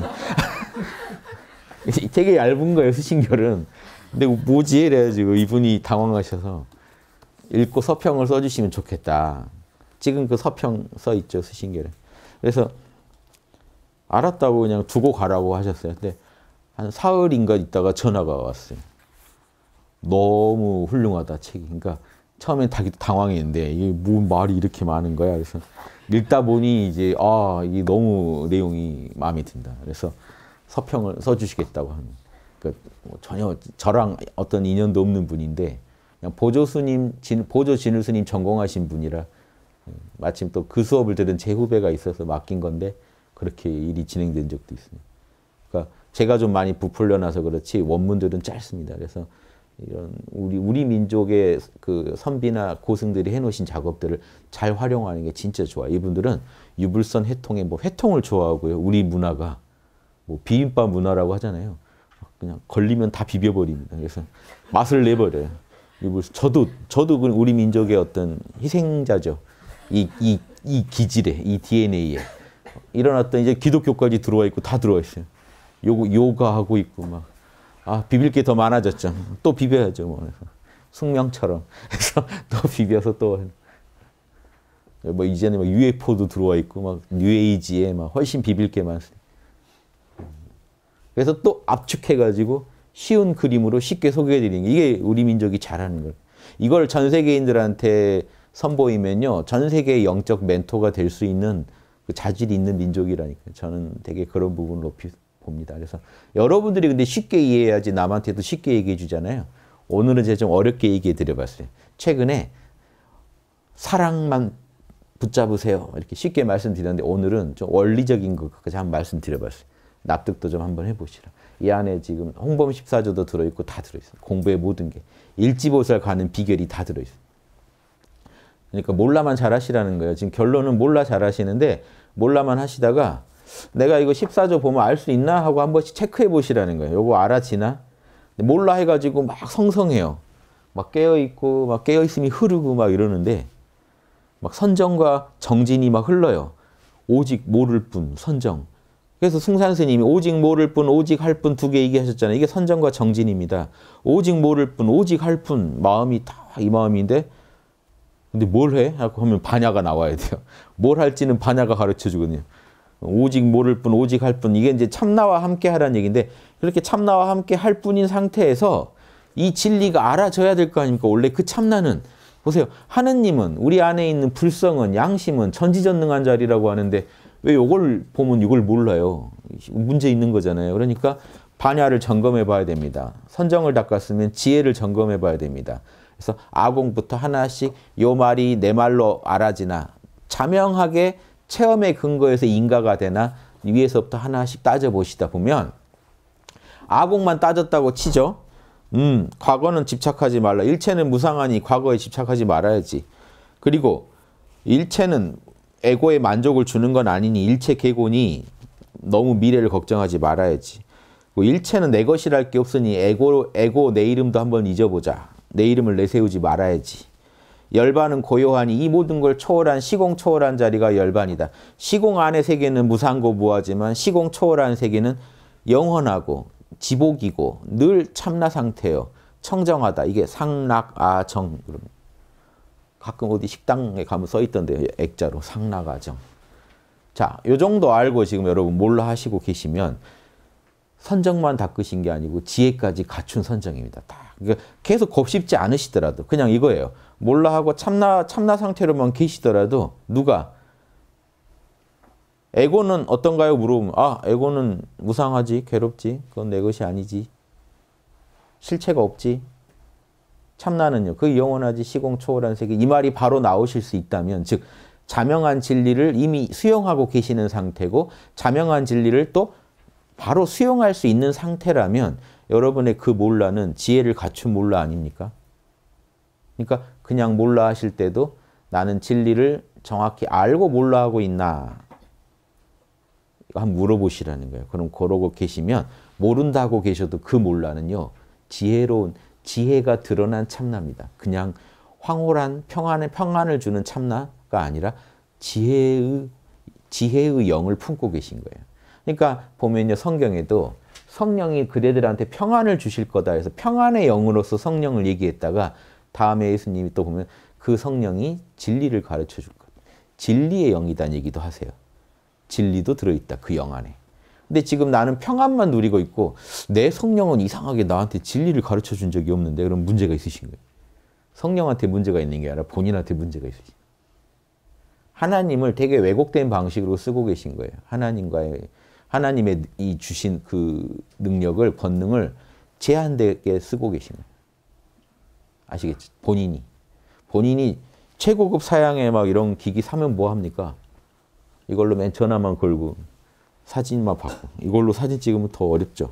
되게 얇은 거예요, 수신결은. 근데 뭐지? 그래가지고 이분이 당황하셔서 읽고 서평을 써주시면 좋겠다. 지금 그 서평 써있죠, 수신결에. 그래서 알았다고 그냥 두고 가라고 하셨어요. 근데 한 사흘인가 있다가 전화가 왔어요. 너무 훌륭하다, 책이. 그러니까 처음엔 당황했는데 이게 뭔 말이 이렇게 많은 거야. 그래서 읽다 보니 이제 아 이게 너무 내용이 마음에 든다. 그래서 서평을 써주시겠다고 하는. 그러니까 전혀 저랑 어떤 인연도 없는 분인데 그냥 보조스님, 진, 보조 진울스님 전공하신 분이라 마침 또 그 수업을 들은 제 후배가 있어서 맡긴 건데 그렇게 일이 진행된 적도 있습니다. 그러니까 제가 좀 많이 부풀려놔서 그렇지 원문들은 짧습니다. 그래서 이런 우리 우리 민족의 그 선비나 고승들이 해놓으신 작업들을 잘 활용하는 게 진짜 좋아. 이분들은 유불선 회통에 뭐 회통을 좋아하고요. 우리 문화가 뭐 비빔밥 문화라고 하잖아요. 그냥 걸리면 다 비벼버립니다. 그래서 맛을 내버려요. 유불선. 저도 저도 우리 민족의 어떤 희생자죠. 이 이 이 기질에, 이 디엔에이에 일어났던 이제 기독교까지 들어와 있고 다 들어와 있어요. 요거 요가 하고 있고 막. 아, 비빌 게 더 많아졌죠. 또 비벼야죠. 뭐. 숙명처럼. 그래서 또 비벼서 또. 뭐, 이제는 막 유에프오도 들어와 있고, 막, 뉴에이지에 막 훨씬 비빌 게 많습니다. 그래서 또 압축해가지고 쉬운 그림으로 쉽게 소개해드리는 게, 이게 우리 민족이 잘하는 거예요. 이걸 전 세계인들한테 선보이면요, 전 세계의 영적 멘토가 될 수 있는 그 자질이 있는 민족이라니까요. 저는 되게 그런 부분을 높이 봅니다. 그래서 여러분들이 근데 쉽게 이해해야지 남한테도 쉽게 얘기해 주잖아요. 오늘은 제가 좀 어렵게 얘기해 드려봤어요. 최근에 사랑만 붙잡으세요. 이렇게 쉽게 말씀드렸는데 오늘은 좀 원리적인 것까지 한번 말씀드려봤어요. 납득도 좀 한번 해보시라. 이 안에 지금 홍범 십사 조도 들어있고 다 들어있어요. 공부의 모든 게. 일지보살 가는 비결이 다 들어있어요. 그러니까 몰라만 잘하시라는 거예요. 지금 결론은 몰라 잘하시는데 몰라만 하시다가 내가 이거 십사 조 보면 알 수 있나? 하고 한 번씩 체크해 보시라는 거예요. 요거 알아지나? 몰라 해가지고 막 성성해요. 막 깨어있고, 막 깨어있음이 흐르고 막 이러는데, 막 선정과 정진이 막 흘러요. 오직 모를 뿐, 선정. 그래서 승산스님이 오직 모를 뿐, 오직 할 뿐 두 개 얘기하셨잖아요. 이게 선정과 정진입니다. 오직 모를 뿐, 오직 할 뿐, 마음이 다 이 마음인데, 근데 뭘 해? 하고 하면 반야가 나와야 돼요. 뭘 할지는 반야가 가르쳐 주거든요. 오직 모를 뿐, 오직 할 뿐. 이게 이제 참나와 함께 하라는 얘기인데, 그렇게 참나와 함께 할 뿐인 상태에서 이 진리가 알아져야 될 거 아닙니까? 원래 그 참나는, 보세요. 하느님은, 우리 안에 있는 불성은, 양심은 전지전능한 자리라고 하는데, 왜 이걸 보면 이걸 몰라요? 문제 있는 거잖아요. 그러니까 반야를 점검해 봐야 됩니다. 선정을 닦았으면 지혜를 점검해 봐야 됩니다. 그래서 아공부터 하나씩 요 말이 내 말로 알아지나, 자명하게 체험의 근거에서 인가가 되나 위에서부터 하나씩 따져보시다 보면 아공만 따졌다고 치죠. 음, 과거는 집착하지 말라. 일체는 무상하니 과거에 집착하지 말아야지. 그리고 일체는 에고의 만족을 주는 건 아니니 일체 개고니 너무 미래를 걱정하지 말아야지. 일체는 내 것이랄 게 없으니 에고, 에고 내 이름도 한번 잊어보자. 내 이름을 내세우지 말아야지. 열반은 고요하니 이 모든 걸 초월한 시공 초월한 자리가 열반이다. 시공 안의 세계는 무상고 무하지만 시공 초월한 세계는 영원하고 지복이고 늘 참나 상태요. 청정하다. 이게 상락아정. 가끔 어디 식당에 가면 써있던데요. 액자로 상락아정. 자, 요 정도 알고 지금 여러분 몰라 하시고 계시면 선정만 닦으신 게 아니고 지혜까지 갖춘 선정입니다. 딱. 그러니까 계속 곱씹지 않으시더라도 그냥 이거예요. 몰라 하고 참나, 참나 상태로만 계시더라도 누가 에고는 어떤가요? 물어보면 아, 에고는 무상하지, 괴롭지, 그건 내 것이 아니지, 실체가 없지, 참나는요, 그 영원하지, 시공 초월한 세계, 이 말이 바로 나오실 수 있다면, 즉 자명한 진리를 이미 수용하고 계시는 상태고 자명한 진리를 또 바로 수용할 수 있는 상태라면 여러분의 그 몰라는 지혜를 갖춘 몰라 아닙니까? 그러니까 그냥 몰라 하실 때도 나는 진리를 정확히 알고 몰라 하고 있나? 한번 물어보시라는 거예요. 그럼 그러고 계시면 모른다고 계셔도 그 몰라는요. 지혜로운, 지혜가 드러난 참나입니다. 그냥 황홀한 평안의 평안을 주는 참나가 아니라 지혜의, 지혜의 영을 품고 계신 거예요. 그러니까 보면요. 성경에도 성령이 그대들한테 평안을 주실 거다 해서 평안의 영으로서 성령을 얘기했다가 다음에 예수님이 또 보면 그 성령이 진리를 가르쳐 줄 것. 진리의 영이다는 얘기도 하세요. 진리도 들어있다. 그 영 안에. 근데 지금 나는 평안만 누리고 있고 내 성령은 이상하게 나한테 진리를 가르쳐 준 적이 없는데 그럼 문제가 있으신 거예요. 성령한테 문제가 있는 게 아니라 본인한테 문제가 있으신 거예요. 하나님을 되게 왜곡된 방식으로 쓰고 계신 거예요. 하나님과의 하나님의 이 주신 그 능력을, 권능을 제한되게 쓰고 계신 거예요. 아시겠죠? 본인이. 본인이 최고급 사양에 막 이런 기기 사면 뭐 합니까? 이걸로 맨 전화만 걸고 사진만 받고 이걸로 사진 찍으면 더 어렵죠.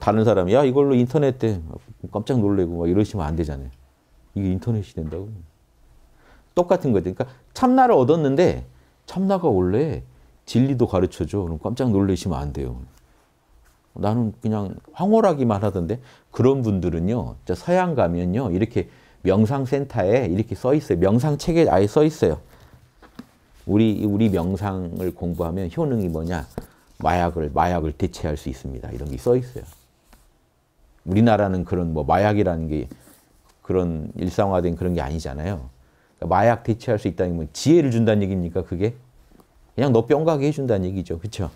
다른 사람이 야 이걸로 인터넷 때 깜짝 놀래고 막 이러시면 안 되잖아요. 이게 인터넷이 된다고. 똑같은 거죠. 그러니까 참나를 얻었는데 참나가 원래 진리도 가르쳐줘. 그럼 깜짝 놀라시면 안 돼요. 나는 그냥 황홀하기만 하던데 그런 분들은요. 저 서양 가면요. 이렇게 명상센터에 이렇게 써 있어요. 명상책에 아예 써 있어요. 우리 우리 명상을 공부하면 효능이 뭐냐? 마약을 마약을 대체할 수 있습니다. 이런 게 써 있어요. 우리나라는 그런 뭐 마약이라는 게 그런 일상화된 그런 게 아니잖아요. 그러니까 마약 대체할 수 있다는 건 지혜를 준다는 얘기입니까? 그게 그냥 너 뿅 가게 해준다는 얘기죠, 그렇죠?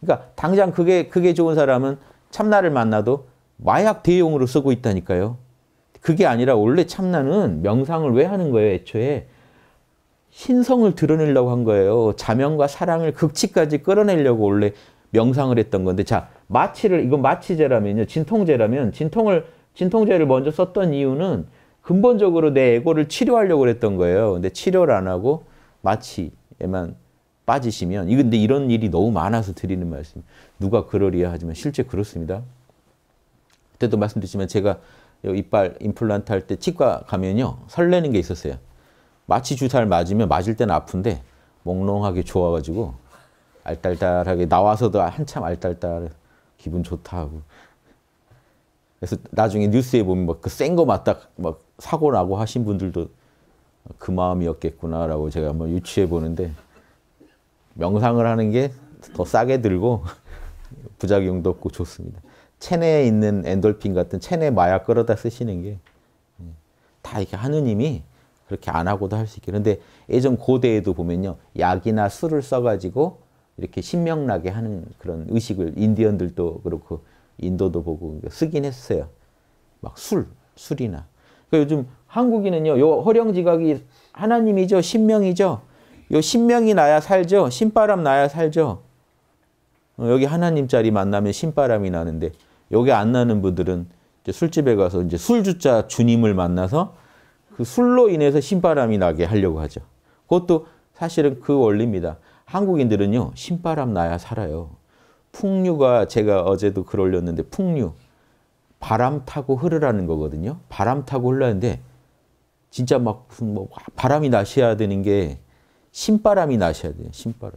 그러니까 당장 그게 그게 좋은 사람은 참나를 만나도 마약 대용으로 쓰고 있다니까요. 그게 아니라 원래 참나는 명상을 왜 하는 거예요? 애초에 신성을 드러내려고 한 거예요. 자명과 사랑을 극치까지 끌어내려고 원래 명상을 했던 건데, 자 마취를 이건 마취제라면요, 진통제라면 진통을 진통제를 먼저 썼던 이유는 근본적으로 내 에고를 치료하려고 그랬던 거예요. 근데 치료를 안 하고 마취에만 빠지시면, 근데 이런 일이 너무 많아서 드리는 말씀, 누가 그러리야 하지만 실제 그렇습니다. 그때도 말씀드리지만 제가 이빨 임플란트 할 때 치과 가면요 설레는 게 있었어요. 마취 주사를 맞으면 맞을 때는 아픈데 몽롱하게 좋아가지고 알딸딸하게 나와서도 한참 알딸딸 기분 좋다 하고. 그래서 나중에 뉴스에 보면 막 그 센 거 맞다 막 사고 나고 하신 분들도 그 마음이었겠구나라고 제가 한번 유추해 보는데, 명상을 하는 게 더 싸게 들고 부작용도 없고 좋습니다. 체내에 있는 엔돌핀 같은 체내 마약 끌어다 쓰시는 게 다 이렇게 하느님이 그렇게 안 하고도 할 수 있게. 그런데 예전 고대에도 보면요, 약이나 술을 써가지고 이렇게 신명나게 하는 그런 의식을 인디언들도 그렇고 인도도 보고 쓰긴 했어요. 막 술, 술이나. 그러니까 요즘 한국인은요, 요 허령지각이 하나님이죠, 신명이죠. 요 신명이 나야 살죠, 신바람 나야 살죠. 여기 하나님 자리 만나면 신바람이 나는데, 여기 안 나는 분들은 이제 술집에 가서 이제 술주자 주님을 만나서 그 술로 인해서 신바람이 나게 하려고 하죠. 그것도 사실은 그 원리입니다. 한국인들은요, 신바람 나야 살아요. 풍류가, 제가 어제도 글 올렸는데, 풍류, 바람 타고 흐르라는 거거든요. 바람 타고 흘러는데 진짜 막 뭐 바람이 나셔야 되는 게 신바람이 나셔야 돼요. 신바람.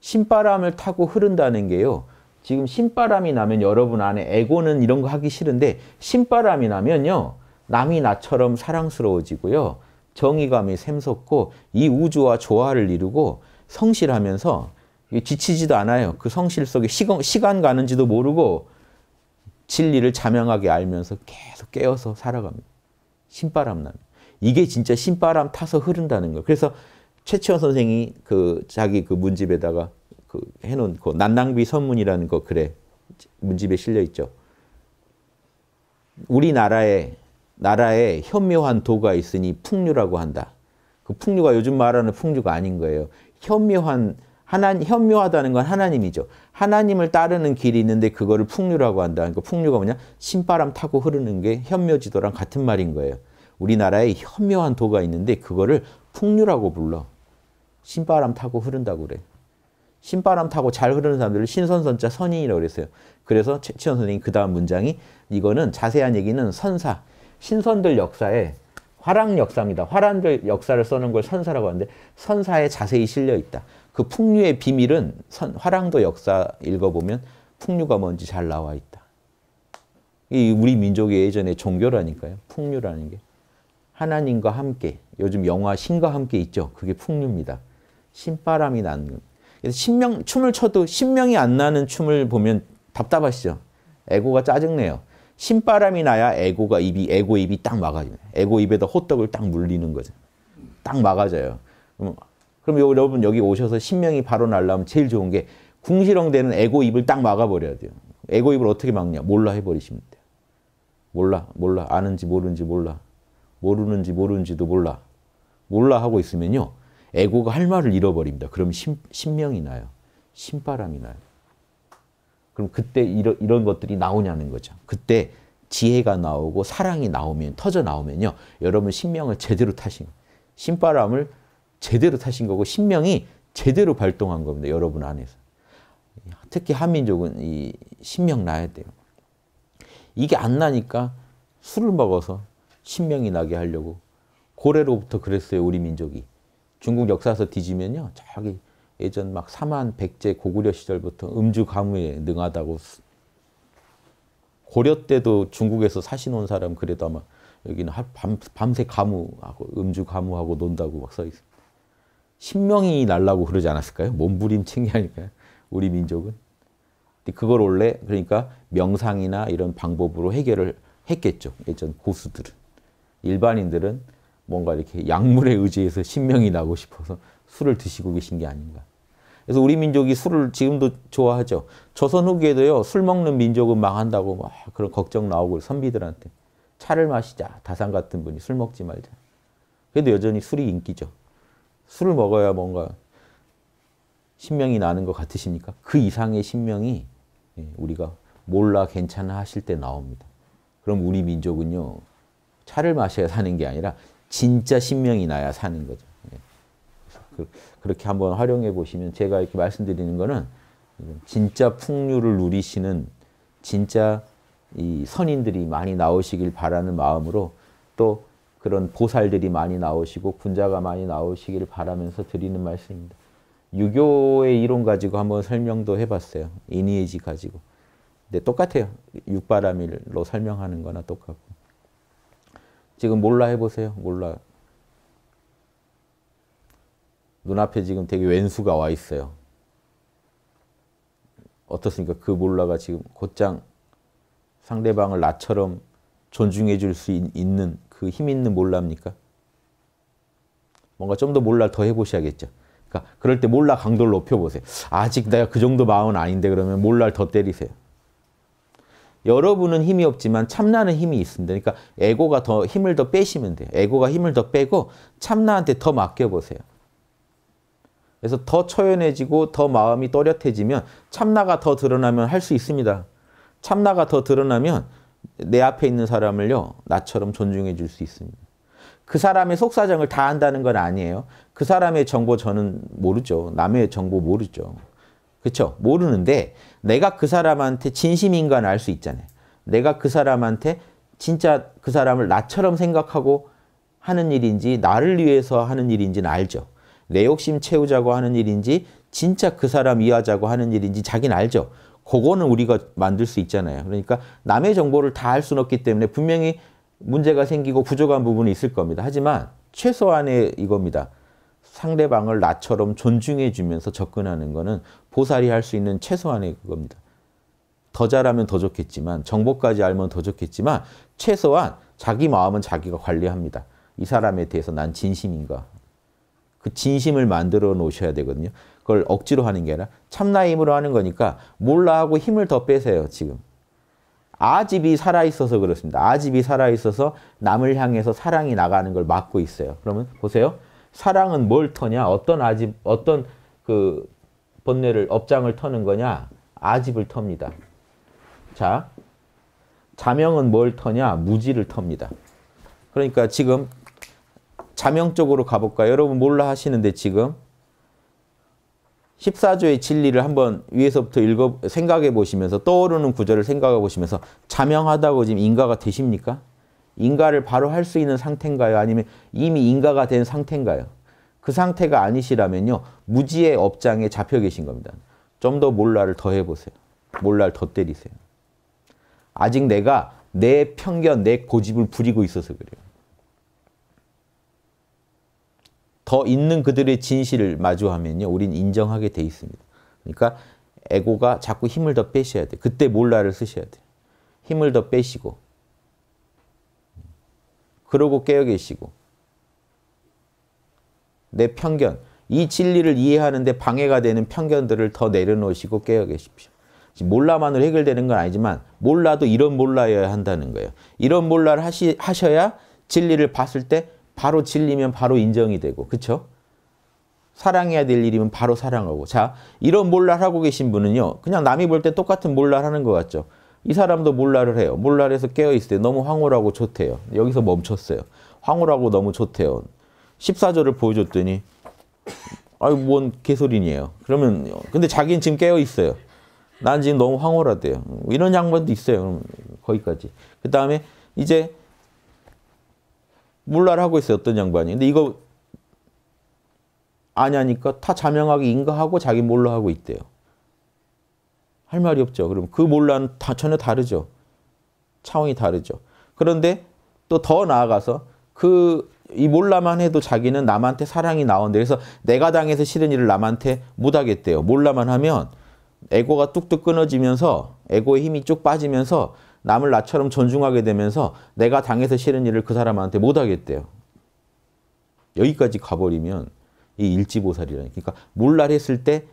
신바람을 타고 흐른다는 게요. 지금 신바람이 나면 여러분 안에 에고는 이런 거 하기 싫은데 신바람이 나면요. 남이 나처럼 사랑스러워지고요. 정의감이 샘솟고 이 우주와 조화를 이루고 성실하면서 지치지도 않아요. 그 성실 속에 시간, 시간 가는지도 모르고 진리를 자명하게 알면서 계속 깨어서 살아갑니다. 신바람 나면. 이게 진짜 신바람 타서 흐른다는 거예요. 그래서 최치원 선생이 그 자기 그 문집에다가 그 해놓은 그 난낭비 선문이라는 거 글에 문집에 실려있죠. 우리나라에 나라에 현묘한 도가 있으니 풍류라고 한다. 그 풍류가 요즘 말하는 풍류가 아닌 거예요. 현묘한, 하나, 현묘하다는 건 하나님이죠. 하나님을 따르는 길이 있는데 그거를 풍류라고 한다. 그러니까 풍류가 뭐냐? 신바람 타고 흐르는 게 현묘지도랑 같은 말인 거예요. 우리나라에 현묘한 도가 있는데 그거를 풍류라고 불러. 신바람 타고 흐른다고 그래. 신바람 타고 잘 흐르는 사람들을 신선선자 선인이라고 그랬어요. 그래서 최치원 선생님 그 다음 문장이, 이거는 자세한 얘기는 선사, 신선들 역사에, 화랑 역사입니다. 화랑들 역사를 써놓은 걸 선사라고 하는데 선사에 자세히 실려있다. 그 풍류의 비밀은 선, 화랑도 역사 읽어보면 풍류가 뭔지 잘 나와있다. 이 우리 민족의 예전에 종교라니까요. 풍류라는 게. 하나님과 함께, 요즘 영화 신과 함께 있죠. 그게 풍류입니다. 신바람이 나는. 그래서 신명, 춤을 춰도 신명이 안 나는 춤을 보면 답답하시죠. 에고가 짜증내요. 신바람이 나야 에고가 입이, 에고 입이 딱 막아져요. 에고 입에다 호떡을 딱 물리는 거죠. 딱 막아져요. 그럼, 그럼 여러분 여기 오셔서 신명이 바로 날라면 제일 좋은 게 궁시렁대는 에고 입을 딱 막아버려야 돼요. 에고 입을 어떻게 막냐? 몰라 해버리시면 돼요. 몰라, 몰라, 아는지 모르는지 몰라. 모르는지 모르는지도 몰라. 몰라 하고 있으면요. 에고가 할 말을 잃어버립니다. 그럼 신, 신명이 나요. 신바람이 나요. 그럼 그때 이런, 이런 것들이 나오냐는 거죠. 그때 지혜가 나오고 사랑이 나오면, 터져 나오면요. 여러분 신명을 제대로 타신, 신바람을 제대로 타신 거고 신명이 제대로 발동한 겁니다. 여러분 안에서. 특히 한민족은 이 신명 나야 돼요. 이게 안 나니까 술을 먹어서 신명이 나게 하려고 고래로부터 그랬어요, 우리 민족이. 중국 역사서 뒤지면요, 저기 예전 막 사만 백제 고구려 시절부터 음주 가무에 능하다고, 고려 때도 중국에서 사신 온 사람 그래도 아마 여기는 밤, 밤새 가무하고 음주 가무하고 논다고 막 써 있습니다. 신명이 날라고 그러지 않았을까요? 몸부림치기 하니까요, 우리 민족은. 근데 그걸 원래 그러니까 명상이나 이런 방법으로 해결을 했겠죠, 예전 고수들은. 일반인들은 뭔가 이렇게 약물에 의지해서 신명이 나고 싶어서 술을 드시고 계신 게 아닌가. 그래서 우리 민족이 술을 지금도 좋아하죠. 조선 후기에도요, 술 먹는 민족은 망한다고 막 그런 걱정 나오고, 선비들한테 차를 마시자, 다산 같은 분이 술 먹지 말자. 그래도 여전히 술이 인기죠. 술을 먹어야 뭔가 신명이 나는 것 같으십니까? 그 이상의 신명이 우리가 몰라 괜찮아 하실 때 나옵니다. 그럼 우리 민족은요, 차를 마셔야 사는 게 아니라 진짜 신명이 나야 사는 거죠. 그렇게 한번 활용해 보시면, 제가 이렇게 말씀드리는 거는 진짜 풍류를 누리시는 진짜 이 선인들이 많이 나오시길 바라는 마음으로, 또 그런 보살들이 많이 나오시고 군자가 많이 나오시길 바라면서 드리는 말씀입니다. 유교의 이론 가지고 한번 설명도 해봤어요, 이니에지 가지고. 근데 똑같아요, 육바라밀로 설명하는 거나 똑같고. 지금 몰라 해보세요, 몰라. 눈앞에 지금 되게 왼수가 와 있어요. 어떻습니까? 그 몰라가 지금 곧장 상대방을 나처럼 존중해 줄 수 있는 그 힘 있는 몰라입니까? 뭔가 좀 더 몰라를 더 해보셔야겠죠. 그러니까 그럴 때 몰라 강도를 높여보세요. 아직 내가 그 정도 마음은 아닌데, 그러면 몰라를 더 때리세요. 여러분은 힘이 없지만 참나는 힘이 있습니다. 그러니까 에고가 더 힘을 더 빼시면 돼요. 에고가 힘을 더 빼고 참나한테 더 맡겨보세요. 그래서 더 처연해지고 더 마음이 또렷해지면 참나가 더 드러나면 할 수 있습니다. 참나가 더 드러나면 내 앞에 있는 사람을요, 나처럼 존중해 줄 수 있습니다. 그 사람의 속사정을 다 안다는 건 아니에요. 그 사람의 정보 저는 모르죠. 남의 정보 모르죠. 그렇죠? 모르는데 내가 그 사람한테 진심인 건 알 수 있잖아요. 내가 그 사람한테 진짜 그 사람을 나처럼 생각하고 하는 일인지, 나를 위해서 하는 일인지는 알죠. 내 욕심 채우자고 하는 일인지, 진짜 그 사람 이해하자고 하는 일인지 자기는 알죠. 그거는 우리가 만들 수 있잖아요. 그러니까 남의 정보를 다 알 수는 없기 때문에 분명히 문제가 생기고 부족한 부분이 있을 겁니다. 하지만 최소한의 이겁니다. 상대방을 나처럼 존중해 주면서 접근하는 거는 보살이 할 수 있는 최소한의 그겁니다. 더 잘하면 더 좋겠지만, 정보까지 알면 더 좋겠지만, 최소한 자기 마음은 자기가 관리합니다. 이 사람에 대해서 난 진심인가? 그 진심을 만들어 놓으셔야 되거든요. 그걸 억지로 하는 게 아니라 참나의 힘으로 하는 거니까 몰라하고 힘을 더 빼세요, 지금. 아집이 살아있어서 그렇습니다. 아집이 살아있어서 남을 향해서 사랑이 나가는 걸 막고 있어요. 그러면 보세요. 사랑은 뭘 터냐? 어떤 아집, 어떤 그 번뇌를, 업장을 터는 거냐? 아집을 텁니다. 자, 자명은 뭘 터냐? 무지를 텁니다. 그러니까 지금 자명 쪽으로 가볼까요? 여러분 몰라 하시는데 지금 십사 조의 진리를 한번 위에서부터 읽어 생각해 보시면서, 떠오르는 구절을 생각해 보시면서, 자명하다고 지금 인가가 되십니까? 인가를 바로 할 수 있는 상태인가요? 아니면 이미 인가가 된 상태인가요? 그 상태가 아니시라면요, 무지의 업장에 잡혀 계신 겁니다. 좀 더 몰라를 더 해보세요. 몰라를 더 때리세요. 아직 내가 내 편견, 내 고집을 부리고 있어서 그래요. 더 있는 그들의 진실을 마주하면요, 우린 인정하게 돼 있습니다. 그러니까 에고가 자꾸 힘을 더 빼셔야 돼요. 그때 몰라를 쓰셔야 돼요. 힘을 더 빼시고, 그러고 깨어 계시고, 내 편견, 이 진리를 이해하는데 방해가 되는 편견들을 더 내려놓으시고 깨어 계십시오. 몰라만으로 해결되는 건 아니지만 몰라도 이런 몰라여야 한다는 거예요. 이런 몰라를 하시, 하셔야 진리를 봤을 때 바로 진리면 바로 인정이 되고, 그렇죠? 사랑해야 될 일이면 바로 사랑하고. 자, 이런 몰라를 하고 계신 분은요, 그냥 남이 볼 때 똑같은 몰라를 하는 것 같죠? 이 사람도 몰라를 해요. 몰라를 해서 깨어있을 때 너무 황홀하고 좋대요. 여기서 멈췄어요. 황홀하고 너무 좋대요. 십사 조를 보여줬더니 아유, 뭔 개소리니에요. 그러면, 근데 자기는 지금 깨어 있어요. 난 지금 너무 황홀하대요. 이런 양반도 있어요. 그럼 거기까지. 그 다음에 이제 몰라를 하고 있어요. 어떤 양반이. 근데 이거 아냐니까 타 자명하게 인가하고 자기 몰라 하고 있대요. 할 말이 없죠. 그럼 그 몰라는 다 전혀 다르죠. 차원이 다르죠. 그런데 또 더 나아가서 그 이 몰라만 해도 자기는 남한테 사랑이 나온대. 그래서 내가 당해서 싫은 일을 남한테 못 하겠대요. 몰라만 하면 에고가 뚝뚝 끊어지면서 에고의 힘이 쭉 빠지면서 남을 나처럼 존중하게 되면서 내가 당해서 싫은 일을 그 사람한테 못 하겠대요. 여기까지 가버리면 이 일지보살이라니. 그러니까 몰라를 했을 때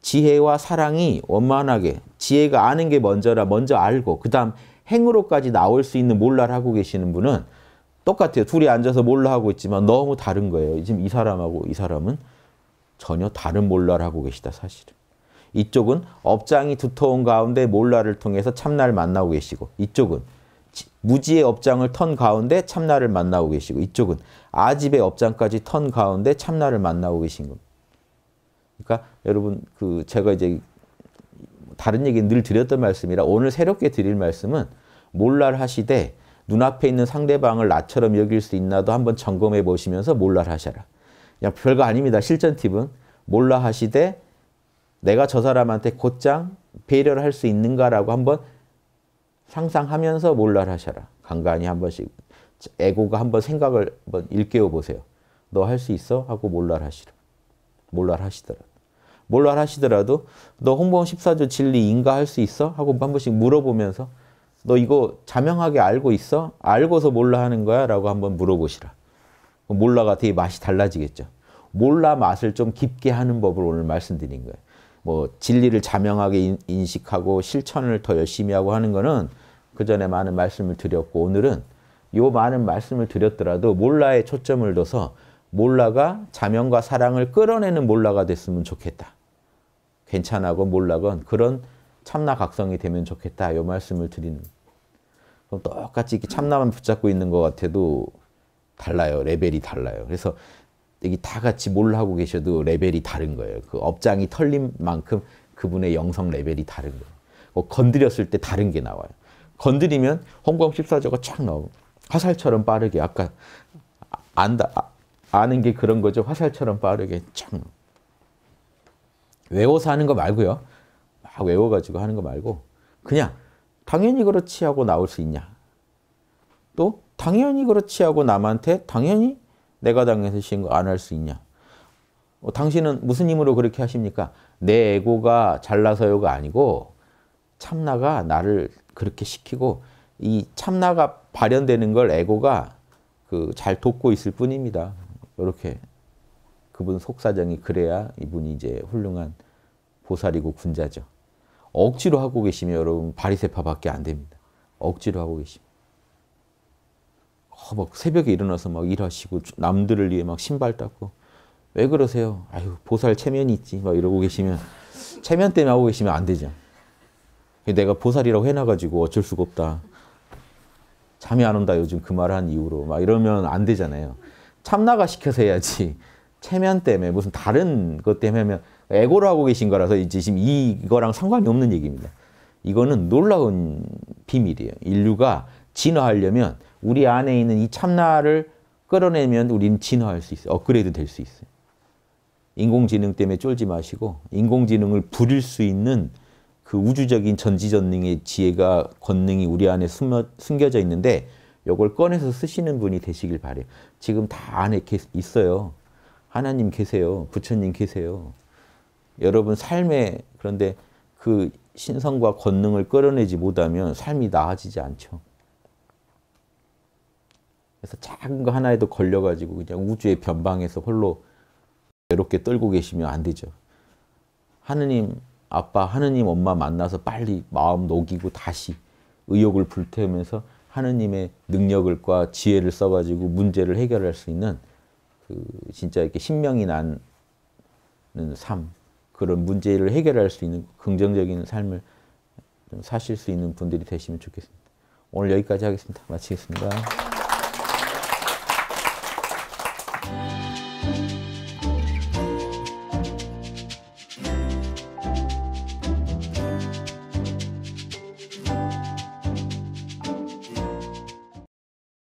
지혜와 사랑이 원만하게, 지혜가 아는 게 먼저라 먼저 알고 그 다음 행으로까지 나올 수 있는 몰라를 하고 계시는 분은 똑같아요. 둘이 앉아서 몰라 하고 있지만 너무 다른 거예요. 지금 이 사람하고 이 사람은 전혀 다른 몰라를 하고 계시다, 사실은. 이쪽은 업장이 두터운 가운데 몰라를 통해서 참나를 만나고 계시고, 이쪽은 무지의 업장을 턴 가운데 참나를 만나고 계시고, 이쪽은 아집의 업장까지 턴 가운데 참나를 만나고 계신 겁니다. 그러니까 여러분, 그 제가 이제 다른 얘기는 늘 드렸던 말씀이라 오늘 새롭게 드릴 말씀은 몰라를 하시되 눈앞에 있는 상대방을 나처럼 여길 수 있나도 한번 점검해 보시면서 몰라를 하셔라. 그냥 별거 아닙니다. 실전 팁은 몰라 하시되 내가 저 사람한테 곧장 배려를 할 수 있는가라고 한번 상상하면서 몰라를 하셔라. 간간히 한 번씩 에고가 한번 생각을 한번 일깨워 보세요. 너 할 수 있어? 하고 몰라를 하시라. 몰라를 하시더라도. 몰라를 하시더라도 너 홍보원 십사 조 진리 인가할 수 있어? 하고 한 번씩 물어보면서 너 이거 자명하게 알고 있어? 알고서 몰라 하는 거야? 라고 한번 물어보시라. 몰라가 되게 맛이 달라지겠죠. 몰라 맛을 좀 깊게 하는 법을 오늘 말씀드린 거예요. 뭐 진리를 자명하게 인식하고 실천을 더 열심히 하고 하는 거는 그 전에 많은 말씀을 드렸고, 오늘은 요 많은 말씀을 드렸더라도 몰라에 초점을 둬서 몰라가 자명과 사랑을 끌어내는 몰라가 됐으면 좋겠다. 괜찮아건 몰라건 그런 참나각성이 되면 좋겠다. 요 말씀을 드리는. 그럼 똑같이 이렇게 참나만 붙잡고 있는 것 같아도 달라요. 레벨이 달라요. 그래서 여기 다 같이 몰라 하고 계셔도 레벨이 다른 거예요. 그 업장이 털린 만큼 그분의 영성 레벨이 다른 거예요. 뭐 건드렸을 때 다른 게 나와요. 건드리면 홍보원 십사 조가 쫙 나오고 화살처럼 빠르게, 아까 안다, 아, 아는 게 그런 거죠. 화살처럼 빠르게 쫙 나오고. 외워서 하는 거 말고요. 막 외워가지고 하는 거 말고 그냥 당연히 그렇지 하고 나올 수 있냐. 또 당연히 그렇지 하고 남한테 당연히 내가 당해서 싫은 거 안 할 수 있냐? 어, 당신은 무슨 힘으로 그렇게 하십니까? 내 에고가 잘나서요가 아니고 참나가 나를 그렇게 시키고 이 참나가 발현되는 걸 에고가 그 잘 돕고 있을 뿐입니다. 이렇게 그분 속사정이 그래야 이분이 이제 훌륭한 보살이고 군자죠. 억지로 하고 계시면 여러분 바리새파밖에 안 됩니다. 억지로 하고 계시면. 어, 막 새벽에 일어나서 막 일하시고 남들을 위해 막 신발 닦고 왜 그러세요? 아유, 보살 체면이 있지 막 이러고 계시면, 체면 때문에 하고 계시면 안 되죠. 내가 보살이라고 해놔가지고 어쩔 수가 없다, 잠이 안 온다 요즘 그 말 한 이후로 막 이러면 안 되잖아요. 참나가 시켜서 해야지 체면 때문에 무슨 다른 것 때문에 하면 에고로 하고 계신 거라서 이제 지금 이거랑 상관이 없는 얘기입니다. 이거는 놀라운 비밀이에요. 인류가 진화하려면 우리 안에 있는 이 참나를 끌어내면 우리는 진화할 수 있어요. 업그레이드 될 수 있어요. 인공지능 때문에 쫄지 마시고 인공지능을 부릴 수 있는 그 우주적인 전지전능의 지혜가, 권능이 우리 안에 숨어, 숨겨져 있는데 이걸 꺼내서 쓰시는 분이 되시길 바래요. 지금 다 안에 계, 있어요. 하나님 계세요. 부처님 계세요. 여러분 삶에, 그런데 그 신성과 권능을 끌어내지 못하면 삶이 나아지지 않죠. 그래서 작은 거 하나에도 걸려가지고 그냥 우주의 변방에서 홀로 외롭게 떨고 계시면 안 되죠. 하느님 아빠, 하느님 엄마 만나서 빨리 마음 녹이고 다시 의욕을 불태우면서 하느님의 능력과 지혜를 써가지고 문제를 해결할 수 있는 그 진짜 이렇게 신명이 나는 삶, 그런 문제를 해결할 수 있는 긍정적인 삶을 좀 사실 수 있는 분들이 되시면 좋겠습니다. 오늘 여기까지 하겠습니다. 마치겠습니다.